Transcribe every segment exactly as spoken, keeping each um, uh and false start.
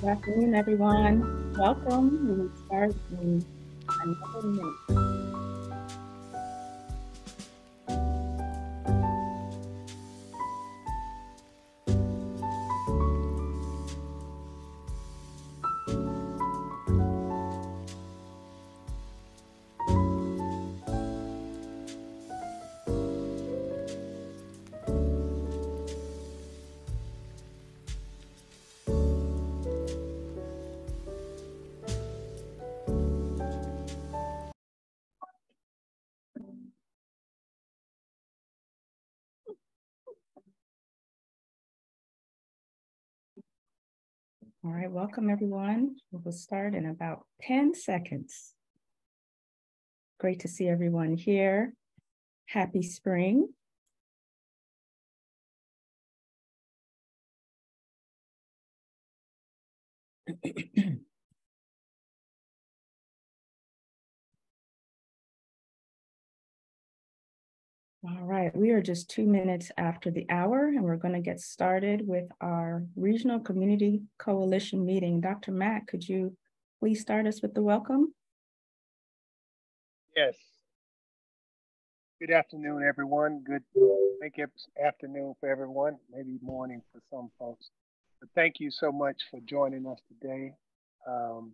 Good afternoon, everyone. Welcome. We will start in another minute. All right, welcome everyone. We will start in about ten seconds. Great to see everyone here. Happy spring. All right, we are just two minutes after the hour, and we're going to get started with our Regional Community Coalition meeting. Doctor Mack, could you please start us with the welcome? Yes. Good afternoon, everyone. Good make afternoon for everyone, maybe morning for some folks. But thank you so much for joining us today. Um,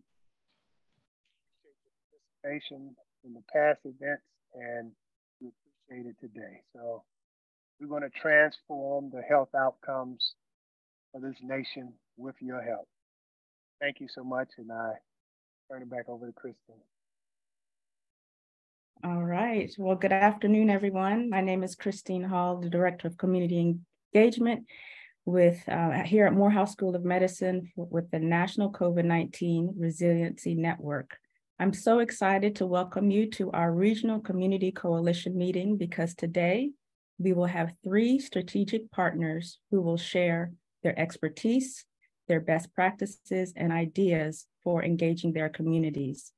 participation in the past events and today. So we're going to transform the health outcomes of this nation with your help. Thank you so much, and I turn it back over to Christine. All right. Well, good afternoon, everyone. My name is Christine Hall, the Director of Community Engagement with uh, here at Morehouse School of Medicine with the National COVID nineteen Resiliency Network. I'm so excited to welcome you to our Regional Community Coalition meeting because today we will have three strategic partners who will share their expertise, their best practices, and ideas for engaging their communities.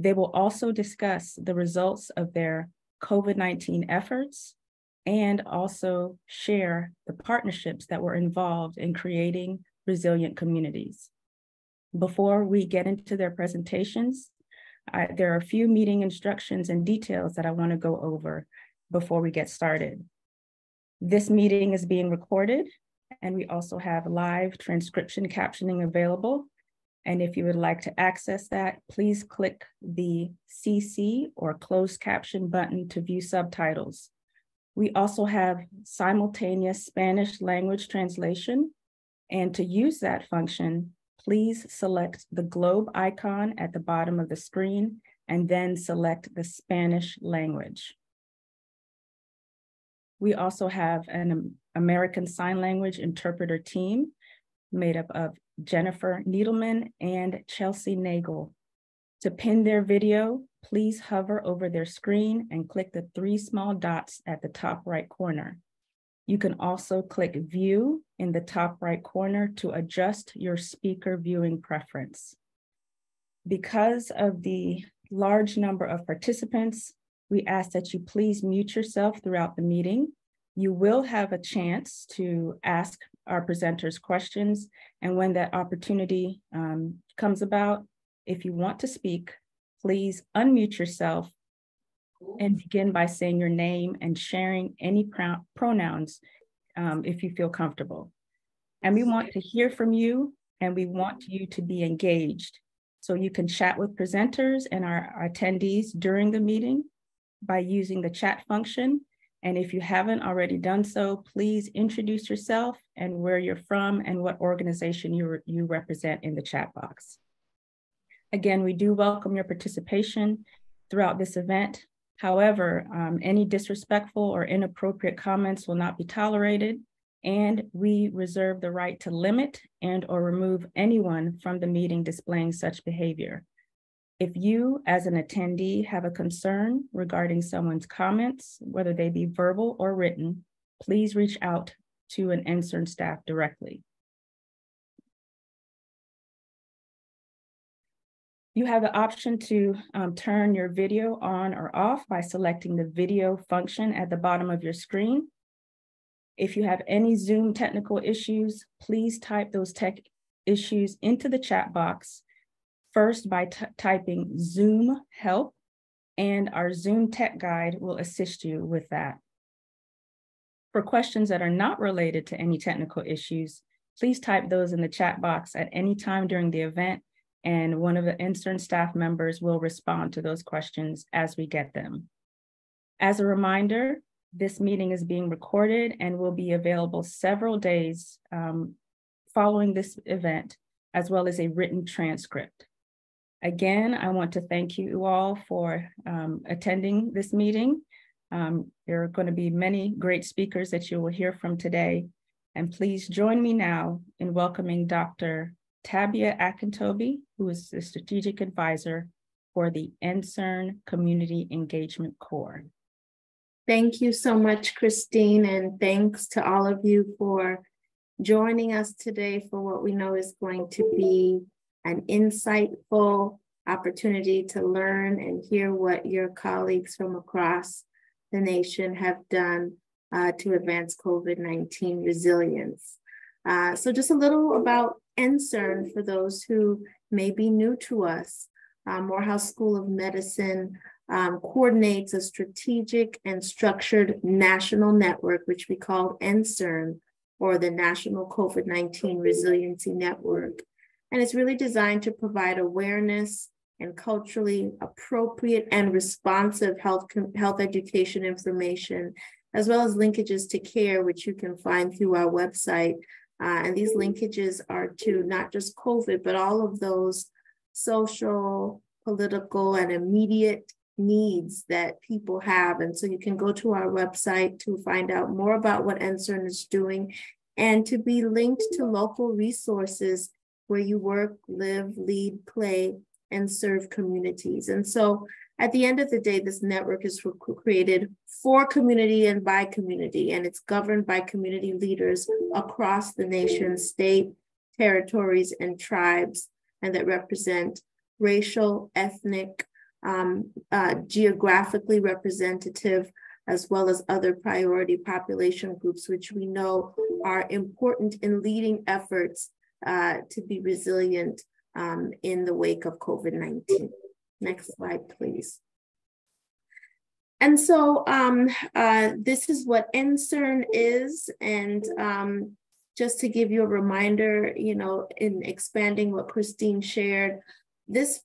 They will also discuss the results of their COVID nineteen efforts and also share the partnerships that were involved in creating resilient communities. Before we get into their presentations, I, there are a few meeting instructions and details that I want to go over before we get started. This meeting is being recorded, and we also have live transcription captioning available. And if you would like to access that, please click the C C or closed caption button to view subtitles. We also have simultaneous Spanish language translation, and to use that function, please select the globe icon at the bottom of the screen and then select the Spanish language. We also have an American Sign Language interpreter team made up of Jennifer Needleman and Chelsea Nagel. To pin their video, please hover over their screen and click the three small dots at the top right corner. You can also click View in the top right corner to adjust your speaker viewing preference. Because of the large number of participants, we ask that you please mute yourself throughout the meeting. You will have a chance to ask our presenters questions, and when that opportunity um, comes about, if you want to speak, please unmute yourself and begin by saying your name and sharing any pr- pronouns um, if you feel comfortable. And we want to hear from you, and we want you to be engaged. So you can chat with presenters and our, our attendees during the meeting by using the chat function. And if you haven't already done so, please introduce yourself and where you're from and what organization you, re- you represent in the chat box. Again, we do welcome your participation throughout this event. However, um, any disrespectful or inappropriate comments will not be tolerated, and we reserve the right to limit and or remove anyone from the meeting displaying such behavior. If you, as an attendee, have a concern regarding someone's comments, whether they be verbal or written, please reach out to an N C E R N staff directly. You have the option to um, turn your video on or off by selecting the video function at the bottom of your screen. If you have any Zoom technical issues, please type those tech issues into the chat box, first by t- typing Zoom help, and our Zoom tech guide will assist you with that. For questions that are not related to any technical issues, please type those in the chat box at any time during the event, and one of the intern staff members will respond to those questions as we get them. As a reminder, this meeting is being recorded and will be available several days um, following this event, as well as a written transcript. Again, I want to thank you all for um, attending this meeting. Um, there are going to be many great speakers that you will hear from today. And please join me now in welcoming Doctor Tabia Akintobi, who is the Strategic Advisor for the N C E R N Community Engagement Corps. Thank you so much, Christine, and thanks to all of you for joining us today for what we know is going to be an insightful opportunity to learn and hear what your colleagues from across the nation have done uh, to advance COVID nineteen resilience. Uh, so just a little about N C E R N for those who may be new to us. Uh, Morehouse School of Medicine um, coordinates a strategic and structured national network, which we call N C E R N, or the National COVID nineteen Resiliency Network. And it's really designed to provide awareness and culturally appropriate and responsive health, health education information, as well as linkages to care, which you can find through our website. Uh, and these linkages are to not just COVID, but all of those social, political, and immediate needs that people have. And so you can go to our website to find out more about what N C E R N is doing and to be linked to local resources where you work, live, lead, play, and serve communities. And so at the end of the day, this network is created for community and by community, and it's governed by community leaders across the nation, state, territories, and tribes, and that represent racial, ethnic, um, uh, geographically representative, as well as other priority population groups, which we know are important in leading efforts uh, to be resilient um, in the wake of COVID nineteen. Next slide, please. And so um, uh, this is what N C E R N is, and um, just to give you a reminder, you know, in expanding what Christine shared, this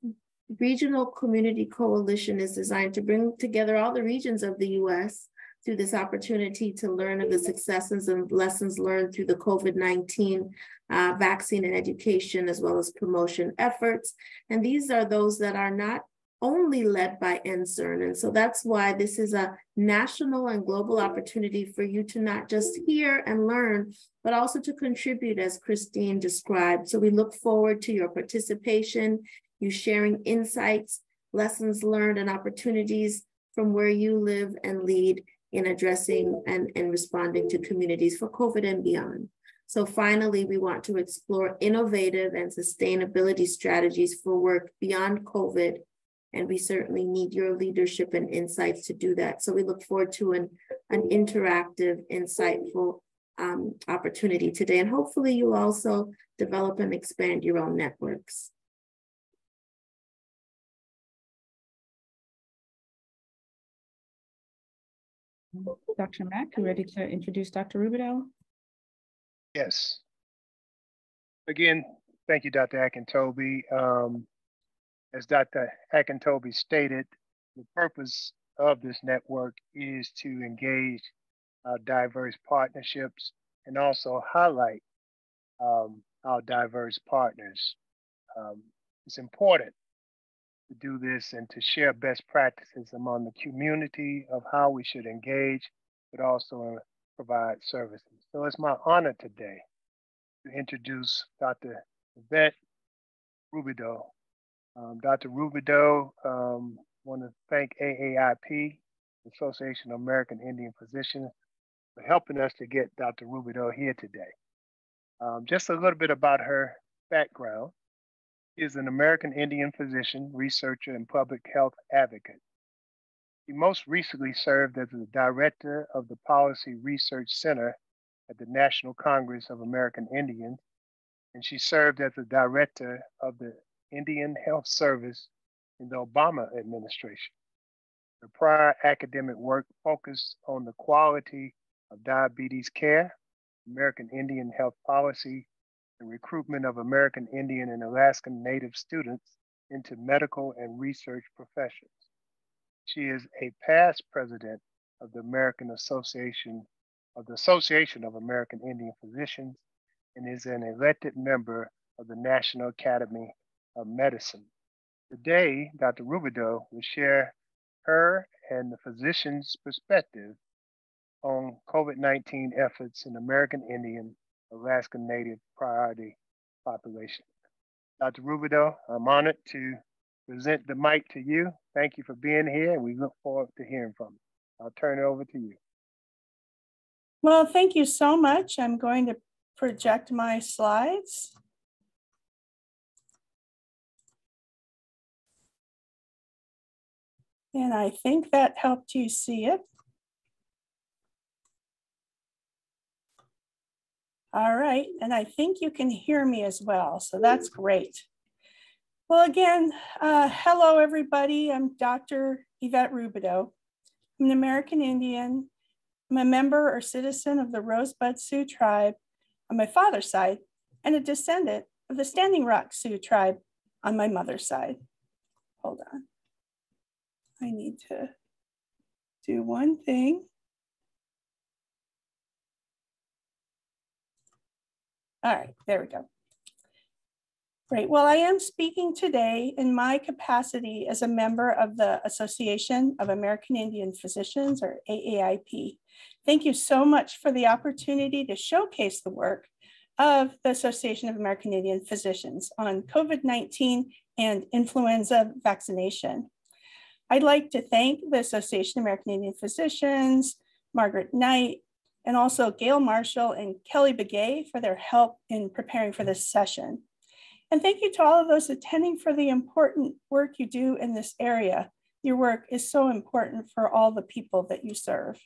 regional community coalition is designed to bring together all the regions of the U S through this opportunity to learn of the successes and lessons learned through the COVID nineteen uh, vaccine and education, as well as promotion efforts. And these are those that are not only led by N C E R N. And so that's why this is a national and global opportunity for you to not just hear and learn, but also to contribute, as Christine described. So we look forward to your participation, you sharing insights, lessons learned, and opportunities from where you live and lead in addressing and, and responding to communities for COVID and beyond. So finally, we want to explore innovative and sustainability strategies for work beyond COVID, and we certainly need your leadership and insights to do that. So we look forward to an, an interactive, insightful um, opportunity today. And hopefully you also develop and expand your own networks. Doctor Mack, you ready to introduce Doctor Roubideaux? Yes. Again, thank you, Doctor Akintobi. Um, As Doctor Akintobi stated, the purpose of this network is to engage our diverse partnerships and also highlight um, our diverse partners. Um, it's important to do this and to share best practices among the community of how we should engage, but also provide services. So it's my honor today to introduce Doctor Yvette Roubideaux. Um, Doctor Roubideaux, um, want to thank A A I P, the Association of American Indian Physicians, for helping us to get Doctor Roubideaux here today. Um, just a little bit about her background. She is an American Indian physician, researcher, and public health advocate. She most recently served as the director of the Policy Research Center at the National Congress of American Indians, and she served as the director of the Indian Health Service in the Obama administration. Her prior academic work focused on the quality of diabetes care, American Indian health policy, the recruitment of American Indian and Alaskan Native students into medical and research professions. She is a past president of the American Association of the Association of American Indian Physicians and is an elected member of the National Academy of Medicine. Today, Doctor Roubideaux will share her and the physician's perspective on COVID nineteen efforts in American Indian, Alaskan Native priority population. Doctor Roubideaux, I'm honored to present the mic to you. Thank you for being here, and we look forward to hearing from you. I'll turn it over to you. Well, thank you so much. I'm going to project my slides. And I think that helped you see it. All right, and I think you can hear me as well, so that's great. Well, again, uh, hello everybody. I'm Doctor Yvette Roubideaux. I'm an American Indian. I'm a member or citizen of the Rosebud Sioux Tribe on my father's side and a descendant of the Standing Rock Sioux Tribe on my mother's side. Hold on. I need to do one thing. All right, there we go. Great. Well, I am speaking today in my capacity as a member of the Association of American Indian Physicians, or A A I P. Thank you so much for the opportunity to showcase the work of the Association of American Indian Physicians on COVID nineteen and influenza vaccination. I'd like to thank the Association of American Indian Physicians, Margaret Knight, and also Gail Marshall and Kelly Begay for their help in preparing for this session. And thank you to all of those attending for the important work you do in this area. Your work is so important for all the people that you serve.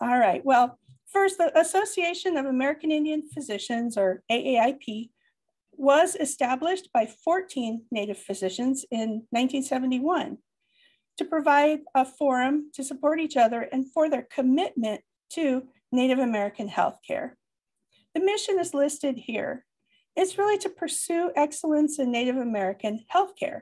All right, well, first, the Association of American Indian Physicians, or A A I P, was established by fourteen Native physicians in nineteen seventy-one. To provide a forum to support each other and for their commitment to Native American healthcare. The mission is listed here. It's really to pursue excellence in Native American healthcare.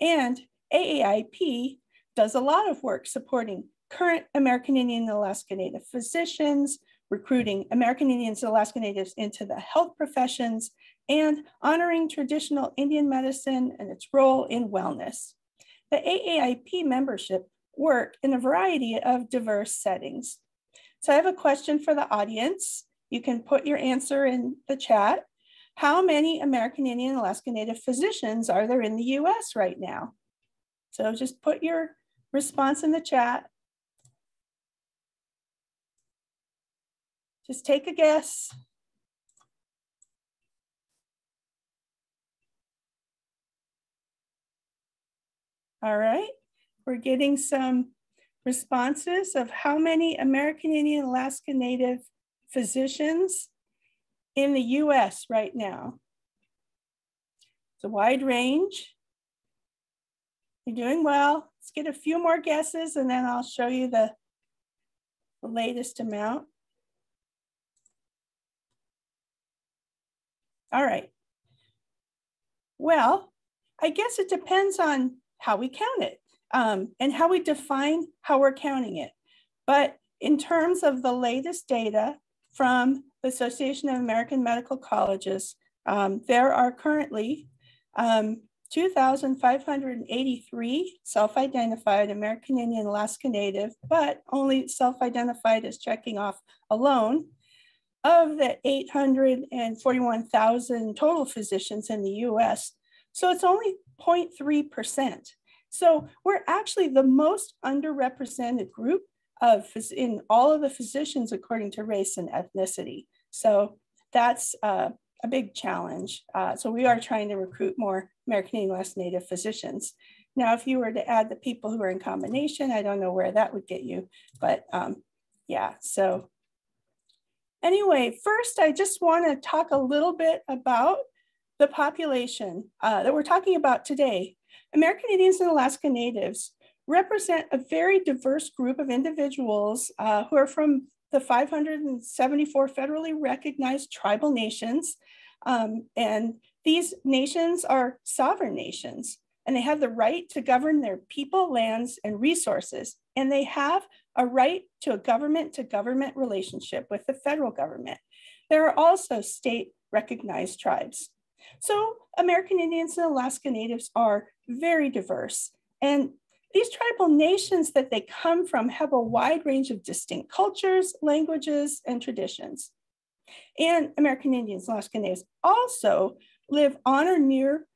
And A A I P does a lot of work supporting current American Indian and Alaska Native physicians, recruiting American Indians and Alaska Natives into the health professions, and honoring traditional Indian medicine and its role in wellness. The A A I P membership work in a variety of diverse settings. So I have a question for the audience. You can put your answer in the chat. How many American Indian and Alaska Native physicians are there in the U S right now? So just put your response in the chat. Just take a guess. All right, we're getting some responses of how many American Indian, Alaska Native physicians in the U S right now. It's a wide range. You're doing well. Let's get a few more guesses and then I'll show you the, the latest amount. All right. Well, I guess it depends on how we count it, um, and how we define how we're counting it. But in terms of the latest data from the Association of American Medical Colleges, um, there are currently um, two thousand five hundred eighty-three self-identified American Indian Alaska Native, but only self-identified as checking off alone, of the eight hundred forty-one thousand total physicians in the U S. So it's only zero point three percent. So we're actually the most underrepresented group of in all of the physicians according to race and ethnicity. So that's uh, a big challenge. Uh, so we are trying to recruit more American Indian Alaska Native physicians. Now, if you were to add the people who are in combination, I don't know where that would get you, but um, yeah, so Anyway, first, I just want to talk a little bit about the population uh, that we're talking about today. American Indians and Alaska Natives represent a very diverse group of individuals uh, who are from the five hundred seventy-four federally recognized tribal nations. Um, and these nations are sovereign nations, and they have the right to govern their people, lands, and resources. And they have a right to a government-to-government relationship with the federal government. There are also state-recognized tribes. So American Indians and Alaska Natives are very diverse. And these tribal nations that they come from have a wide range of distinct cultures, languages, and traditions. And American Indians and Alaska Natives also live on or near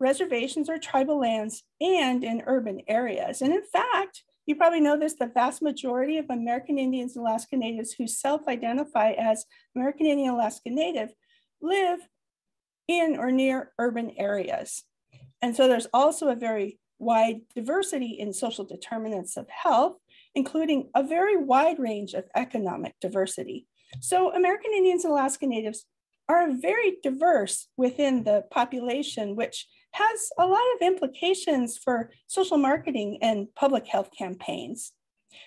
reservations or tribal lands and in urban areas. And in fact, you probably know this, the vast majority of American Indians and Alaska Natives who self-identify as American Indian and Alaska Native live in or near urban areas. And so there's also a very wide diversity in social determinants of health, including a very wide range of economic diversity. So American Indians and Alaska Natives are very diverse within the population, which has a lot of implications for social marketing and public health campaigns.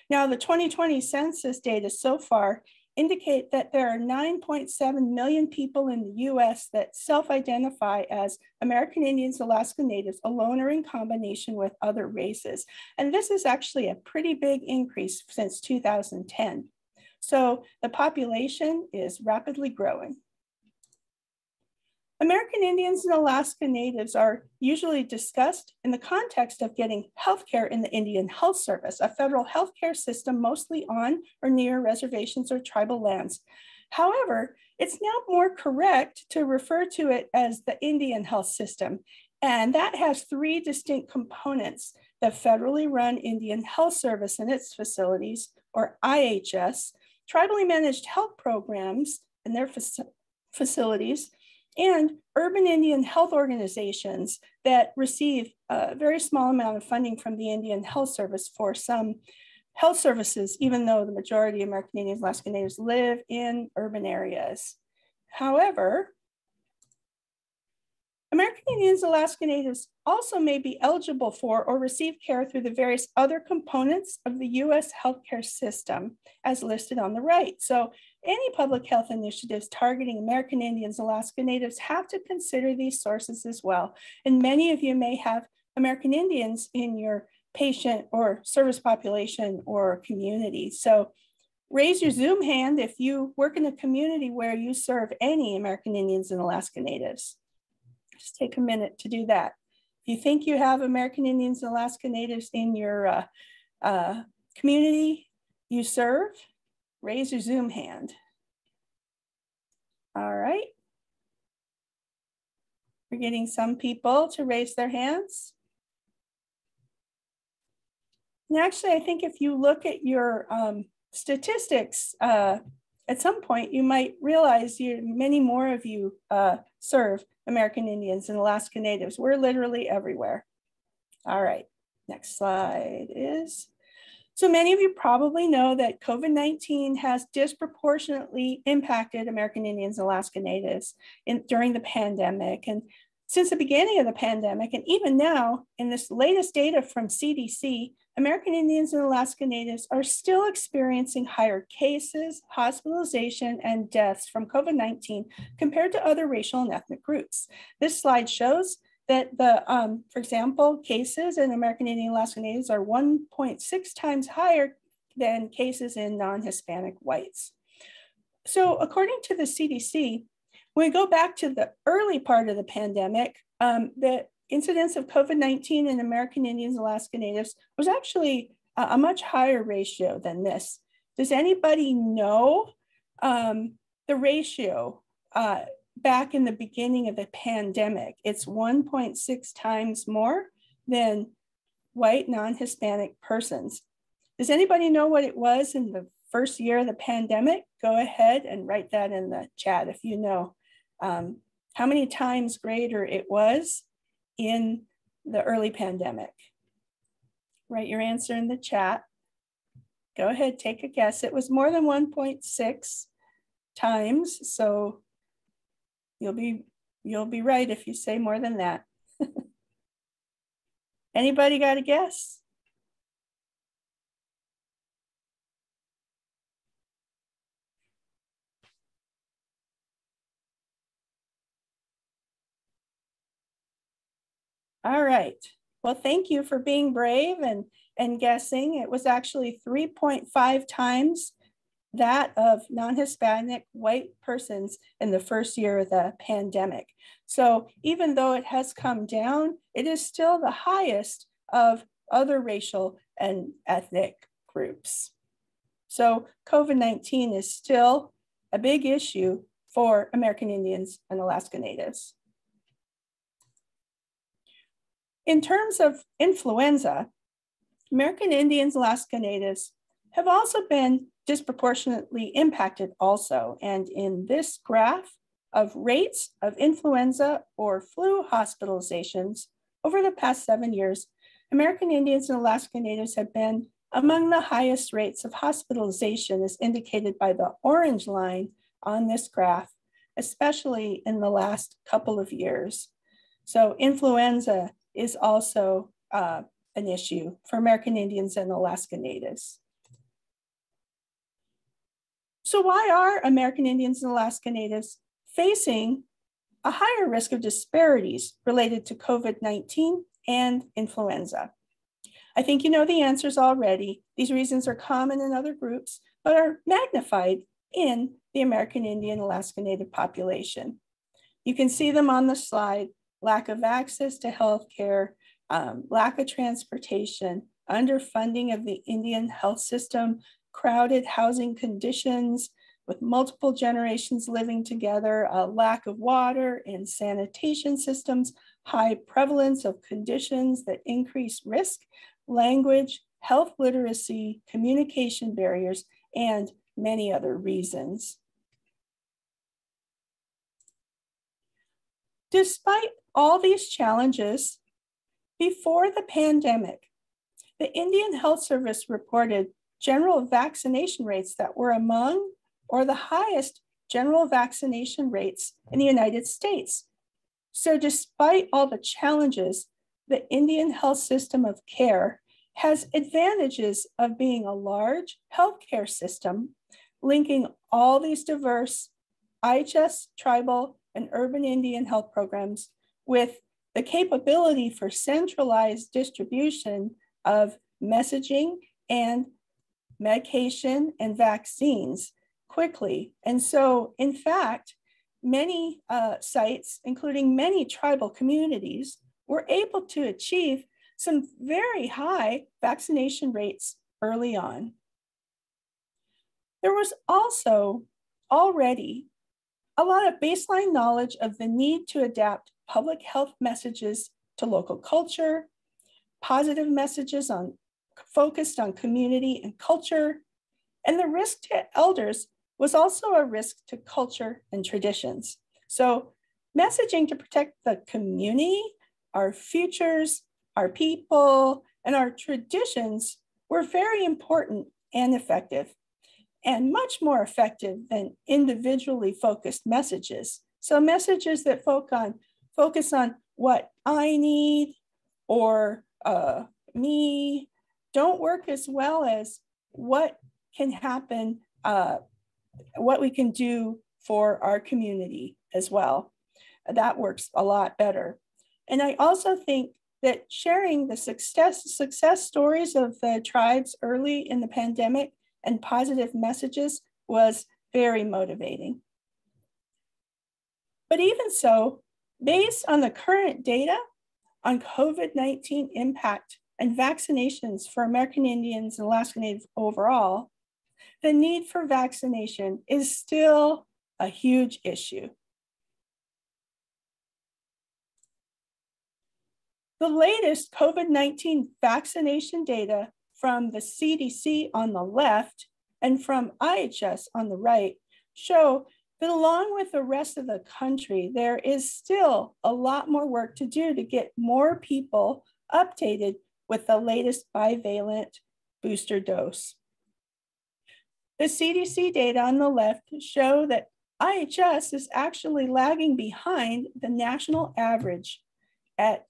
Now, the twenty twenty census data so far indicate that there are nine point seven million people in the U S that self-identify as American Indians, Alaska Natives, alone or in combination with other races. And this is actually a pretty big increase since two thousand ten. So the population is rapidly growing. American Indians and Alaska Natives are usually discussed in the context of getting healthcare in the Indian Health Service, a federal healthcare system mostly on or near reservations or tribal lands. However, it's now more correct to refer to it as the Indian Health System, and that has three distinct components: the federally run Indian Health Service and its facilities, or I H S, tribally managed health programs and their facilities, and urban Indian health organizations that receive a very small amount of funding from the Indian Health Service for some health services, even though the majority of American Indians and Alaska Natives live in urban areas. However, American Indians and Alaska Natives also may be eligible for or receive care through the various other components of the U S healthcare system as listed on the right. So any public health initiatives targeting American Indians, Alaska Natives have to consider these sources as well. And many of you may have American Indians in your patient or service population or community. So raise your Zoom hand if you work in a community where you serve any American Indians and Alaska Natives. Just take a minute to do that. If you think you have American Indians and Alaska Natives in your uh, uh, community you serve, raise your Zoom hand. All right. We're getting some people to raise their hands. And actually, I think if you look at your um, statistics, uh, at some point you might realize you, many more of you uh, serve American Indians and Alaska Natives. We're literally everywhere. All right, next slide is. So many of you probably know that COVID nineteen has disproportionately impacted American Indians and Alaska Natives in, during the pandemic. And since the beginning of the pandemic, and even now, in this latest data from C D C, American Indians and Alaska Natives are still experiencing higher cases, hospitalization, and deaths from COVID nineteen compared to other racial and ethnic groups. This slide shows that the, um, for example, cases in American Indian and Alaska Natives are one point six times higher than cases in non-Hispanic whites. So according to the C D C, when we go back to the early part of the pandemic, um, the incidence of COVID nineteen in American Indians and Alaska Natives was actually a much higher ratio than this. Does anybody know um, the ratio uh, back in the beginning of the pandemic? It's one point six times more than white non-Hispanic persons. Does anybody know what it was in the first year of the pandemic? Go ahead and write that in the chat if you know um, how many times greater it was in the early pandemic. Write your answer in the chat. Go ahead, take a guess. It was more than one point six times, so you'll be you'll be right if you say more than that. Anybody got a guess? All right. Well, thank you for being brave and, and guessing. It was actually three point five times that of non-Hispanic white persons in the first year of the pandemic. So even though it has come down, it is still the highest of other racial and ethnic groups. So COVID nineteen is still a big issue for American Indians and Alaska Natives. In terms of influenza, American Indians, Alaska Natives have also been disproportionately impacted also. And in this graph of rates of influenza or flu hospitalizations over the past seven years, American Indians and Alaska Natives have been among the highest rates of hospitalization as indicated by the orange line on this graph, especially in the last couple of years. So influenza is also uh, an issue for American Indians and Alaska Natives. So why are American Indians and Alaska Natives facing a higher risk of disparities related to COVID nineteen and influenza? I think you know the answers already. These reasons are common in other groups, but are magnified in the American Indian, Alaska Native population. You can see them on the slide: lack of access to healthcare, um, lack of transportation, underfunding of the Indian health system, crowded housing conditions with multiple generations living together, a lack of water and sanitation systems, high prevalence of conditions that increase risk, language, health literacy, communication barriers, and many other reasons. Despite all these challenges, before the pandemic, the Indian Health Service reported general vaccination rates that were among or the highest general vaccination rates in the United States. So despite all the challenges, the Indian health system of care has advantages of being a large healthcare system, linking all these diverse I H S, tribal, and urban Indian health programs with the capability for centralized distribution of messaging and medication and vaccines quickly. And so, in fact, many uh, sites, including many tribal communities, were able to achieve some very high vaccination rates early on. There was also already a lot of baseline knowledge of the need to adapt public health messages to local culture, positive messages on, focused on community and culture, and the risk to elders was also a risk to culture and traditions. So messaging to protect the community, our futures, our people, and our traditions were very important and effective, and much more effective than individually focused messages. So messages that focus on focus on what I need or uh, me don't work as well as what can happen, uh, what we can do for our community as well. That works a lot better. And I also think that sharing the success, success stories of the tribes early in the pandemic and positive messages was very motivating. But even so, based on the current data on COVID nineteen impact and vaccinations for American Indians and Alaska Native overall, the need for vaccination is still a huge issue. The latest COVID nineteen vaccination data from the C D C on the left and from I H S on the right show that along with the rest of the country, there is still a lot more work to do to get more people updated with the latest bivalent booster dose. The C D C data on the left show that I H S is actually lagging behind the national average at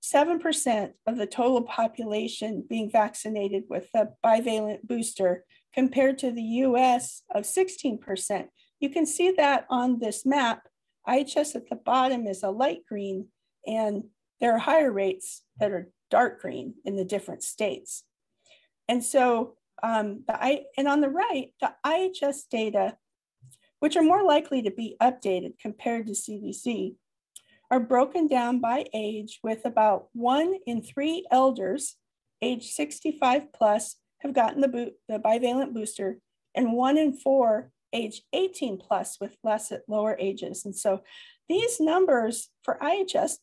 seven percent of the total population being vaccinated with the bivalent booster compared to the U S of sixteen percent. You can see that on this map. I H S at the bottom is a light green, and there are higher rates that are dark green in the different states. And so, um, the I, and on the right, the I H S data, which are more likely to be updated compared to C D C, are broken down by age, with about one in three elders, age sixty-five plus, have gotten the, boot, the bivalent booster, and one in four, age eighteen plus, with less at lower ages. And so these numbers for I H S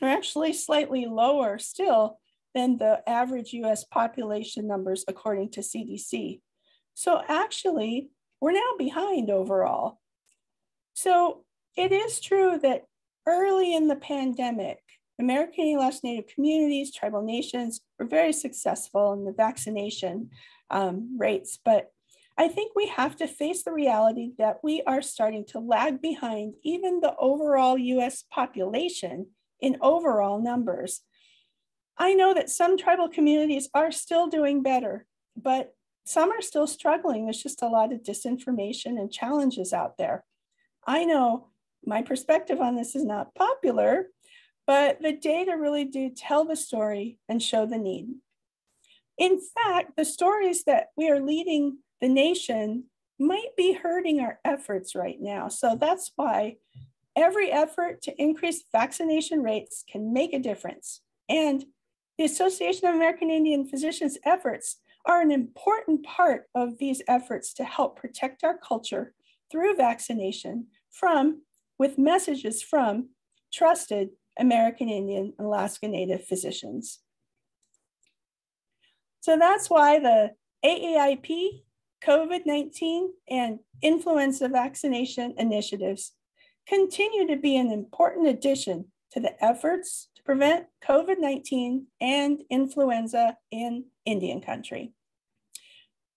are actually slightly lower still than the average U S population numbers according to C D C. So actually, we're now behind overall. So it is true that early in the pandemic, American and Alaska Native communities, tribal nations were very successful in the vaccination um, rates, but I think we have to face the reality that we are starting to lag behind even the overall U S population in overall numbers. I know that some tribal communities are still doing better, but some are still struggling. There's just a lot of disinformation and challenges out there. I know my perspective on this is not popular, but the data really do tell the story and show the need. In fact, the stories that we are leading the nation might be hurting our efforts right now. So that's why every effort to increase vaccination rates can make a difference. And the Association of American Indian Physicians efforts are an important part of these efforts to help protect our culture through vaccination from, with messages from, trusted American Indian and Alaska Native physicians. So that's why the A A I P, COVID nineteen, and influenza vaccination initiatives continue to be an important addition to the efforts to prevent COVID nineteen and influenza in Indian country.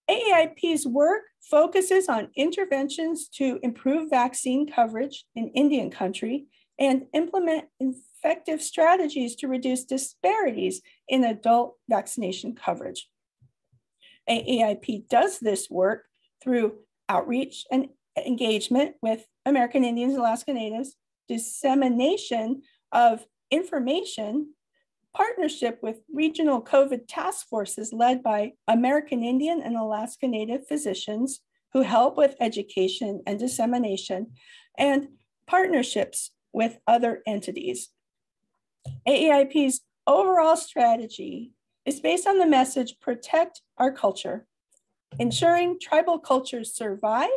A A I P's work focuses on interventions to improve vaccine coverage in Indian country and implement effective strategies to reduce disparities in adult vaccination coverage. A A I P does this work through outreach and engagement with American Indians and Alaska Natives, dissemination of information, partnership with regional COVID task forces led by American Indian and Alaska Native physicians who help with education and dissemination, and partnerships with other entities. A A I P's overall strategy is based on the message, protect our culture, ensuring tribal cultures survive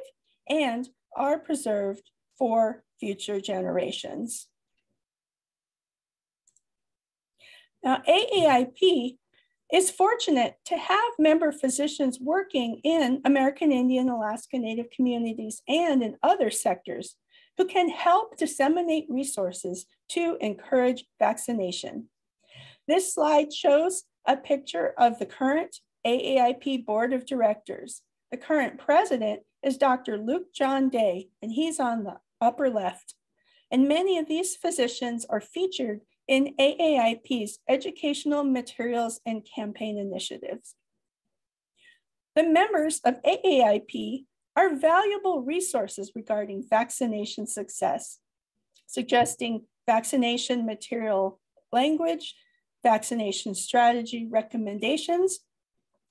and are preserved for future generations. Now, A A I P is fortunate to have member physicians working in American Indian, Alaska Native communities and in other sectors who can help disseminate resources to encourage vaccination. This slide shows a picture of the current A A I P Board of Directors. The current president is Doctor Luke John Day, and he's on the upper left. And many of these physicians are featured in A A I P's educational materials and campaign initiatives. The members of A A I P are valuable resources regarding vaccination success, suggesting vaccination material language, vaccination strategy recommendations,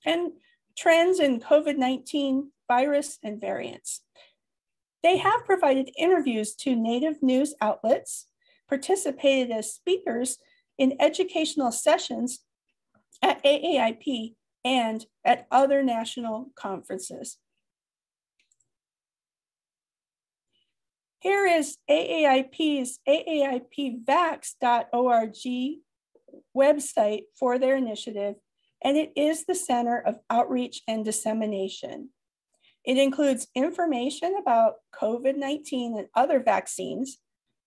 and trends in COVID nineteen virus and variants. They have provided interviews to Native news outlets, participated as speakers in educational sessions at A A I P and at other national conferences. Here is A A I P's A A I P vax dot org website for their initiative, and it is the center of outreach and dissemination. It includes information about COVID nineteen and other vaccines,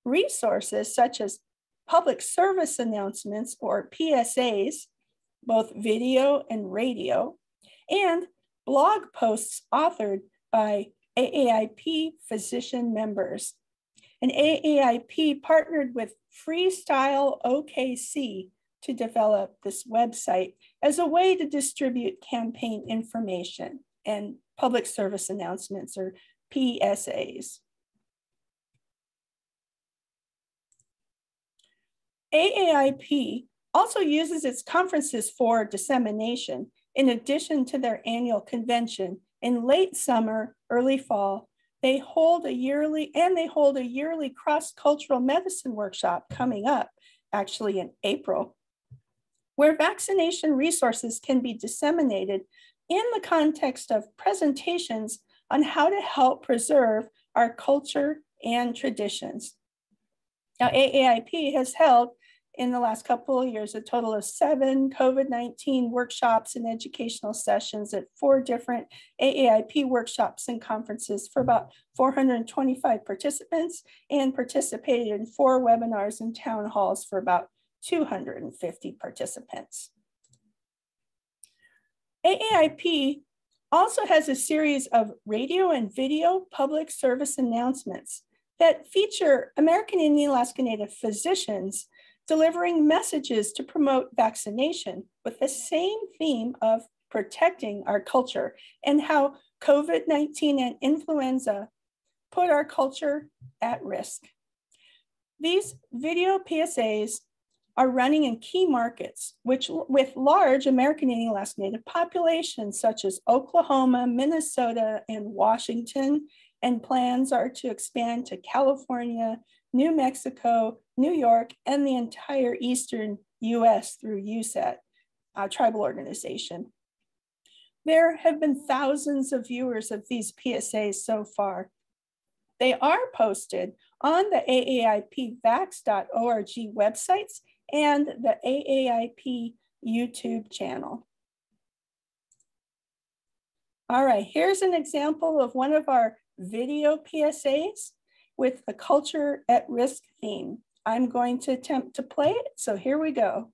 resources such as public service announcements or P S As, both video and radio, and blog posts authored by A A I P physician members. And A A I P partnered with Freestyle O K C to develop this website as a way to distribute campaign information and public service announcements, or P S As. A A I P also uses its conferences for dissemination in addition to their annual convention. In late summer, early fall, they hold a yearly, and they hold a yearly cross-cultural medicine workshop coming up, actually in April, where vaccination resources can be disseminated in the context of presentations on how to help preserve our culture and traditions. Now, A A I P has held in the last couple of years a total of seven COVID nineteen workshops and educational sessions at four different A A I P workshops and conferences for about four hundred twenty-five participants, and participated in four webinars and town halls for about two hundred fifty participants. A A I P also has a series of radio and video public service announcements that feature American Indian Alaska Native physicians delivering messages to promote vaccination with the same theme of protecting our culture and how COVID nineteen and influenza put our culture at risk. These video P S As are running in key markets which with large American Indian Alaska Native populations such as Oklahoma, Minnesota, and Washington, and plans are to expand to California, New Mexico, New York, and the entire Eastern U S through U S A T, a tribal organization. There have been thousands of viewers of these P S As so far. They are posted on the A A I P vax dot org websites and the A A I P YouTube channel. All right, here's an example of one of our video P S As with the culture at risk theme. I'm going to attempt to play it, so here we go.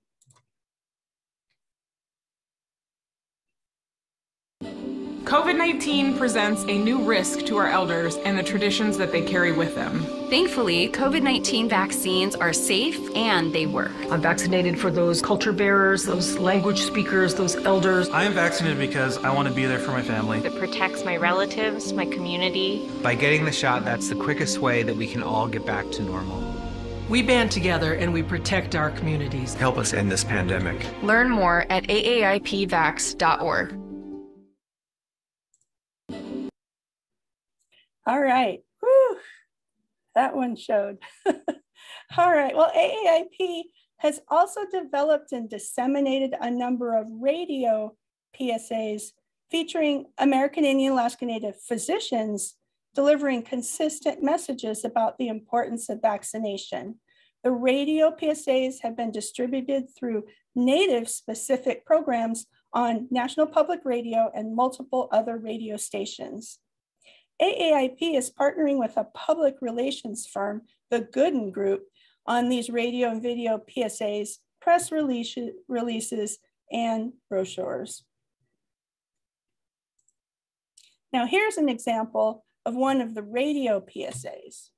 COVID nineteen presents a new risk to our elders and the traditions that they carry with them. Thankfully, COVID nineteen vaccines are safe and they work. I'm vaccinated for those culture bearers, those language speakers, those elders. I am vaccinated because I want to be there for my family. It protects my relatives, my community. By getting the shot, that's the quickest way that we can all get back to normal. We band together and we protect our communities. Help us end this pandemic. Learn more at A A I P vax dot org. All right, whew, that one showed. All right, well, A A I P has also developed and disseminated a number of radio P S As featuring American Indian Alaska Native physicians delivering consistent messages about the importance of vaccination. The radio P S As have been distributed through Native-specific programs on National Public Radio and multiple other radio stations. A A I P is partnering with a public relations firm, the Gooden Group, on these radio and video P S As, press releases, and brochures. Now here's an example of one of the radio P S As.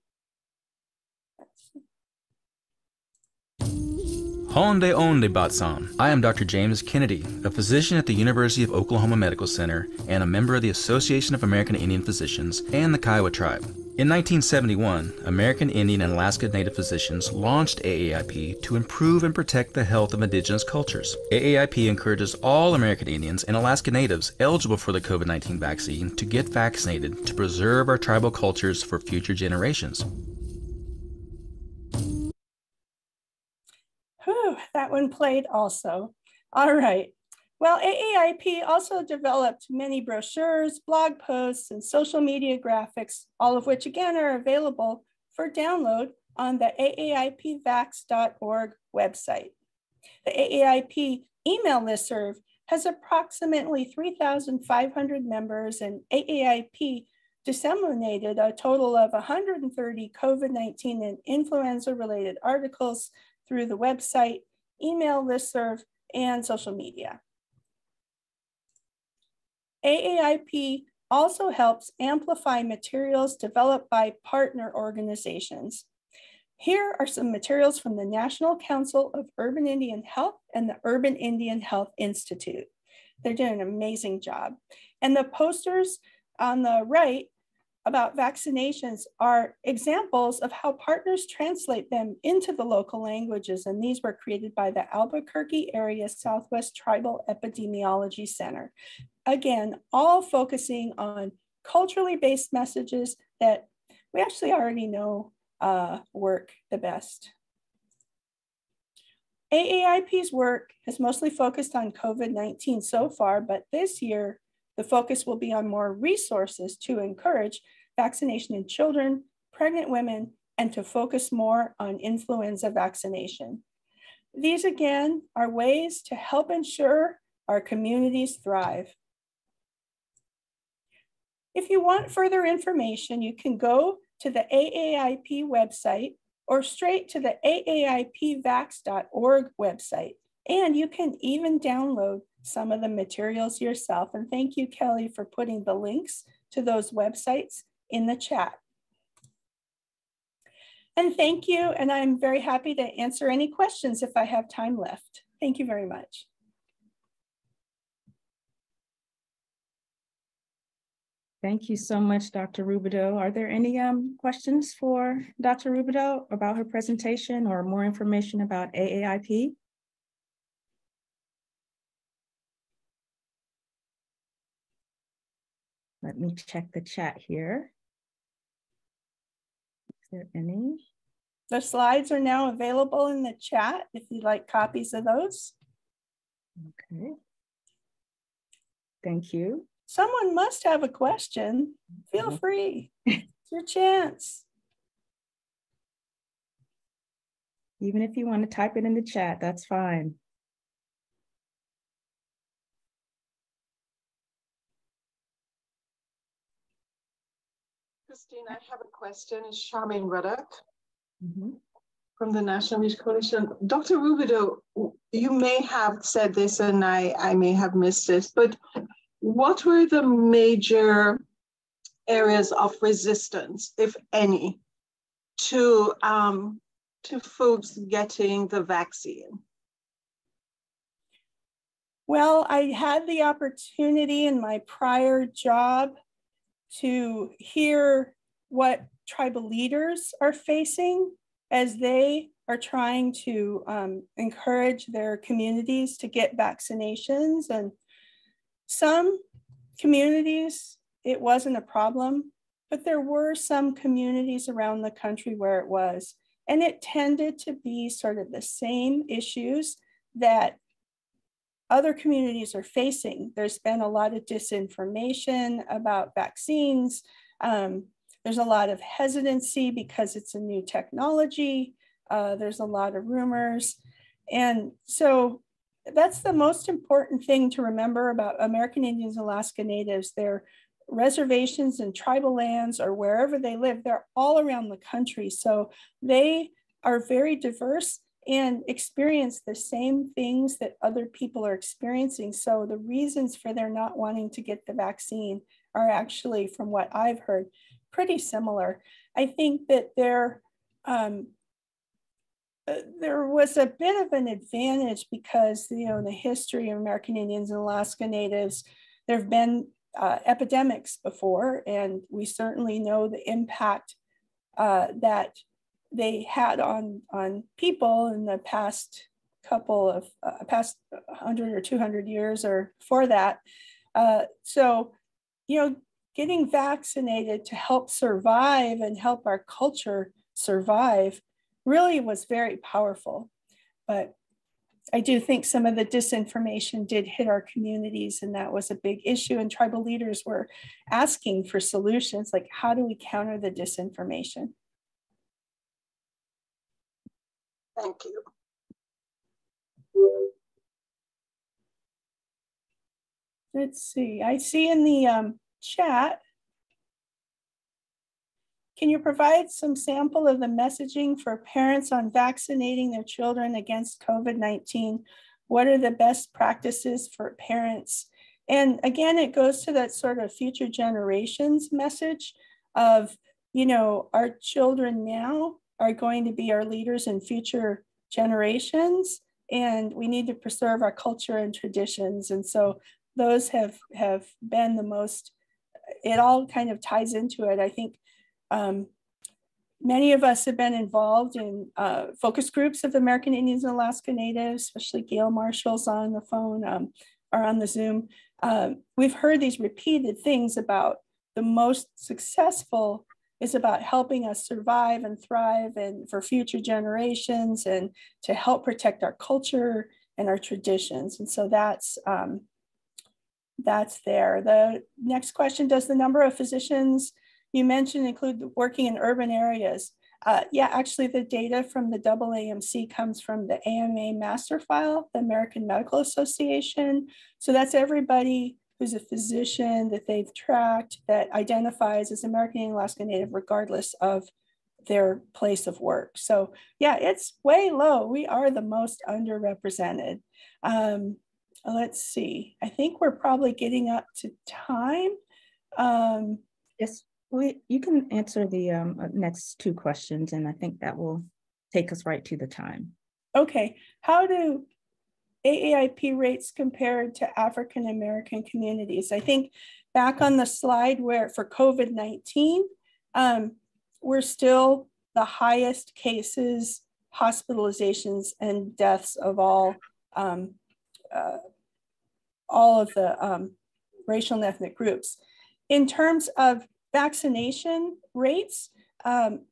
Honde onde Batsan. I am Doctor James Kennedy, a physician at the University of Oklahoma Medical Center and a member of the Association of American Indian Physicians and the Kiowa Tribe. In nineteen seventy-one, American Indian and Alaska Native physicians launched A A I P to improve and protect the health of indigenous cultures. A A I P encourages all American Indians and Alaska Natives eligible for the COVID nineteen vaccine to get vaccinated to preserve our tribal cultures for future generations. Whew, that one played also. All right. Well, A A I P also developed many brochures, blog posts, and social media graphics, all of which again are available for download on the A A I P vax dot org website. The A A I P email listserv has approximately three thousand five hundred members, and A A I P disseminated a total of one hundred thirty COVID nineteen and influenza-related articles through the website, email listserv, and social media. A A I P also helps amplify materials developed by partner organizations. Here are some materials from the National Council of Urban Indian Health and the Urban Indian Health Institute. They're doing an amazing job. And the posters on the right about vaccinations are examples of how partners translate them into the local languages, and these were created by the Albuquerque Area Southwest Tribal Epidemiology Center. Again, all focusing on culturally based messages that we actually already know uh, work the best. A A I P's work has mostly focused on COVID nineteen so far, but this year, the focus will be on more resources to encourage vaccination in children, pregnant women, and to focus more on influenza vaccination. These, again, are ways to help ensure our communities thrive. If you want further information, you can go to the A A I P website or straight to the a a i p vax dot org website, and you can even download some of the materials yourself. And thank you, Kelly, for putting the links to those websites in the chat. And thank you, and I'm very happy to answer any questions if I have time left. Thank you very much. Thank you so much, Doctor Roubideaux. Are there any um, questions for Doctor Roubideaux about her presentation or more information about A A I P? Let me check the chat here. Is there any? The slides are now available in the chat if you'd like copies of those. Okay. Thank you. Someone must have a question. Feel free. It's your chance. Even if you want to type it in the chat, that's fine. Christine, I have a question. It's Charmaine Ruddock mm-hmm. from the National Research Coalition. Doctor Roubideaux, you may have said this and I, I may have missed this, but what were the major areas of resistance, if any, to, um, to folks getting the vaccine? Well, I had the opportunity in my prior job to hear what tribal leaders are facing as they are trying to um, encourage their communities to get vaccinations. And some communities, it wasn't a problem, but there were some communities around the country where it was. And it tended to be sort of the same issues that other communities are facing. There's been a lot of disinformation about vaccines. Um, there's a lot of hesitancy because it's a new technology. Uh, there's a lot of rumors. And so that's the most important thing to remember about American Indians, Alaska Natives. Their reservations and tribal lands or wherever they live, they're all around the country. So they are very diverse and experience the same things that other people are experiencing. So the reasons for their not wanting to get the vaccine are actually, from what I've heard, pretty similar. I think that there, um, there was a bit of an advantage because, you know, in the history of American Indians and Alaska Natives, there have been uh, epidemics before, and we certainly know the impact uh, that they had on, on people in the past couple of, uh, past one hundred or two hundred years or before that. Uh, so, you know, getting vaccinated to help survive and help our culture survive really was very powerful. But I do think some of the disinformation did hit our communities, and that was a big issue. And tribal leaders were asking for solutions, like how do we counter the disinformation? Thank you. Let's see, I see in the um, chat, can you provide some sample of the messaging for parents on vaccinating their children against COVID nineteen? What are the best practices for parents? And again, it goes to that sort of future generations message of, you know, our children now are going to be our leaders in future generations, and we need to preserve our culture and traditions. And so those have, have been the most, it all kind of ties into it. I think um, many of us have been involved in uh, focus groups of American Indians and Alaska Natives, especially Gail Marshall's on the phone um, or on the Zoom. Uh, we've heard these repeated things about the most successful is about helping us survive and thrive and for future generations and to help protect our culture and our traditions. And so that's, um, that's there. The next question, does the number of physicians you mentioned include working in urban areas? Uh, yeah, actually the data from the double A M C comes from the A M A master file, the American Medical Association. So that's everybody who's a physician that they've tracked that identifies as American Indian Alaska Native regardless of their place of work. So yeah, it's way low. We are the most underrepresented. Um, let's see, I think we're probably getting up to time. Um, yes, well, you can answer the um, next two questions, and I think that will take us right to the time. Okay, how do A A I P rates compared to African American communities? I think back on the slide where for COVID nineteen, um, we're still the highest cases, hospitalizations, and deaths of all um, uh, all of the um, racial and ethnic groups. In terms of vaccination rates, um,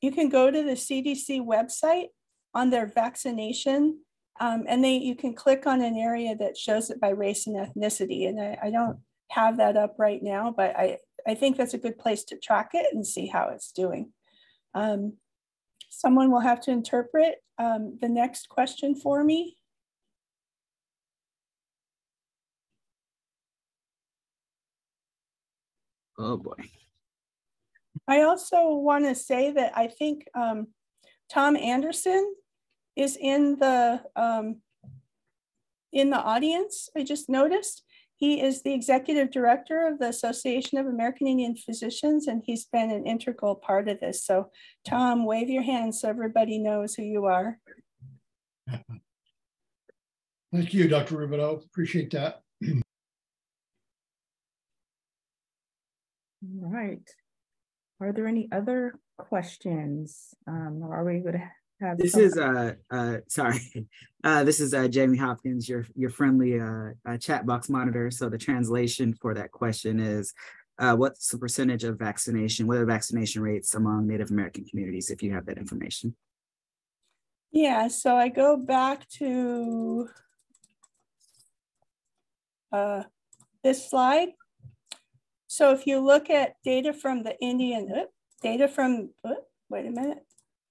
you can go to the C D C website on their vaccination. Um, and they, you can click on an area that shows it by race and ethnicity. And I, I don't have that up right now, but I, I think that's a good place to track it and see how it's doing. Um, someone will have to interpret um, the next question for me. Oh boy. I also want to say that I think um, Tom Anderson is in the um, in the audience. I just noticed he is the executive director of the Association of American Indian Physicians, and he's been an integral part of this. So, Tom, wave your hand so everybody knows who you are. Thank you, Doctor Roubideaux. Appreciate that. All right. Are there any other questions? Um, or are we going to? This is uh, uh sorry, uh, this is uh, Jamie Hopkins, your your friendly uh, uh, chat box monitor. So the translation for that question is, uh, what's the percentage of vaccination? What are vaccination rates among Native American communities? If you have that information. Yeah, so I go back to uh, this slide. So if you look at data from the Indian uh, data from uh, wait a minute.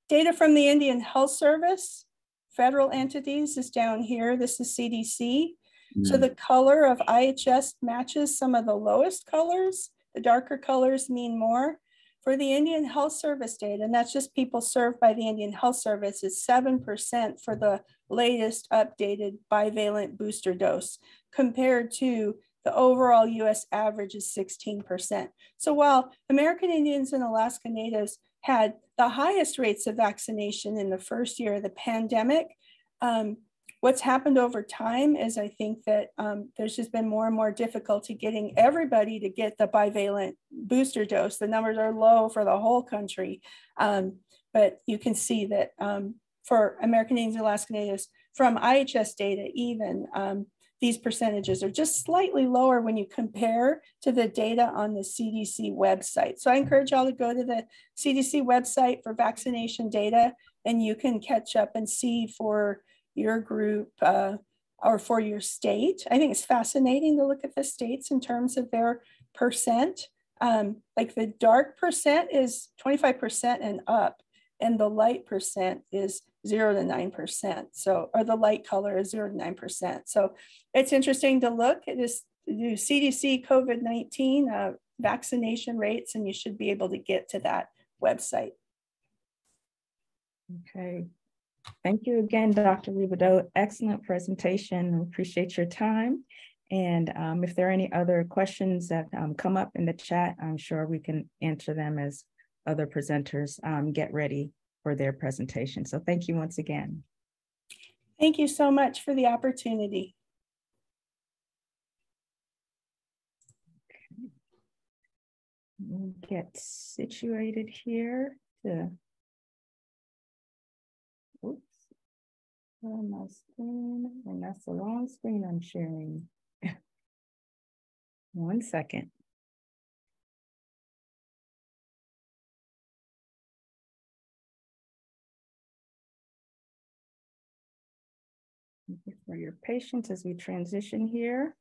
Data from the Indian Health Service, federal entities is down here. This is C D C. Mm. So the color of I H S matches some of the lowest colors. The darker colors mean more. For the Indian Health Service data, and that's just people served by the Indian Health Service, is seven percent for the latest updated bivalent booster dose compared to the overall U S average is sixteen percent. So while American Indians and Alaska Natives had the highest rates of vaccination in the first year of the pandemic, um, what's happened over time is I think that um, there's just been more and more difficulty getting everybody to get the bivalent booster dose. The numbers are low for the whole country, um, but you can see that um, for American Indians and Alaska Natives, from I H S data even, um, these percentages are just slightly lower when you compare to the data on the C D C website. So I encourage y'all to go to the C D C website for vaccination data, and you can catch up and see for your group uh, or for your state. I think it's fascinating to look at the states in terms of their percent. Um, like the dark percent is twenty-five percent and up, and the light percent is zero to nine percent. So, or the light color is zero to nine percent. So it's interesting to look at this new C D C COVID nineteen uh, vaccination rates, and you should be able to get to that website. Okay. Thank you again, Doctor Roubideaux. Excellent presentation. Appreciate your time. And um, if there are any other questions that um, come up in the chat, I'm sure we can answer them as other presenters um, get ready for their presentation. So thank you once again. Thank you so much for the opportunity. Okay. We'll get situated here to, oops, on my screen, and that's the wrong screen I'm sharing. One second. Thank you for your patience as we transition here.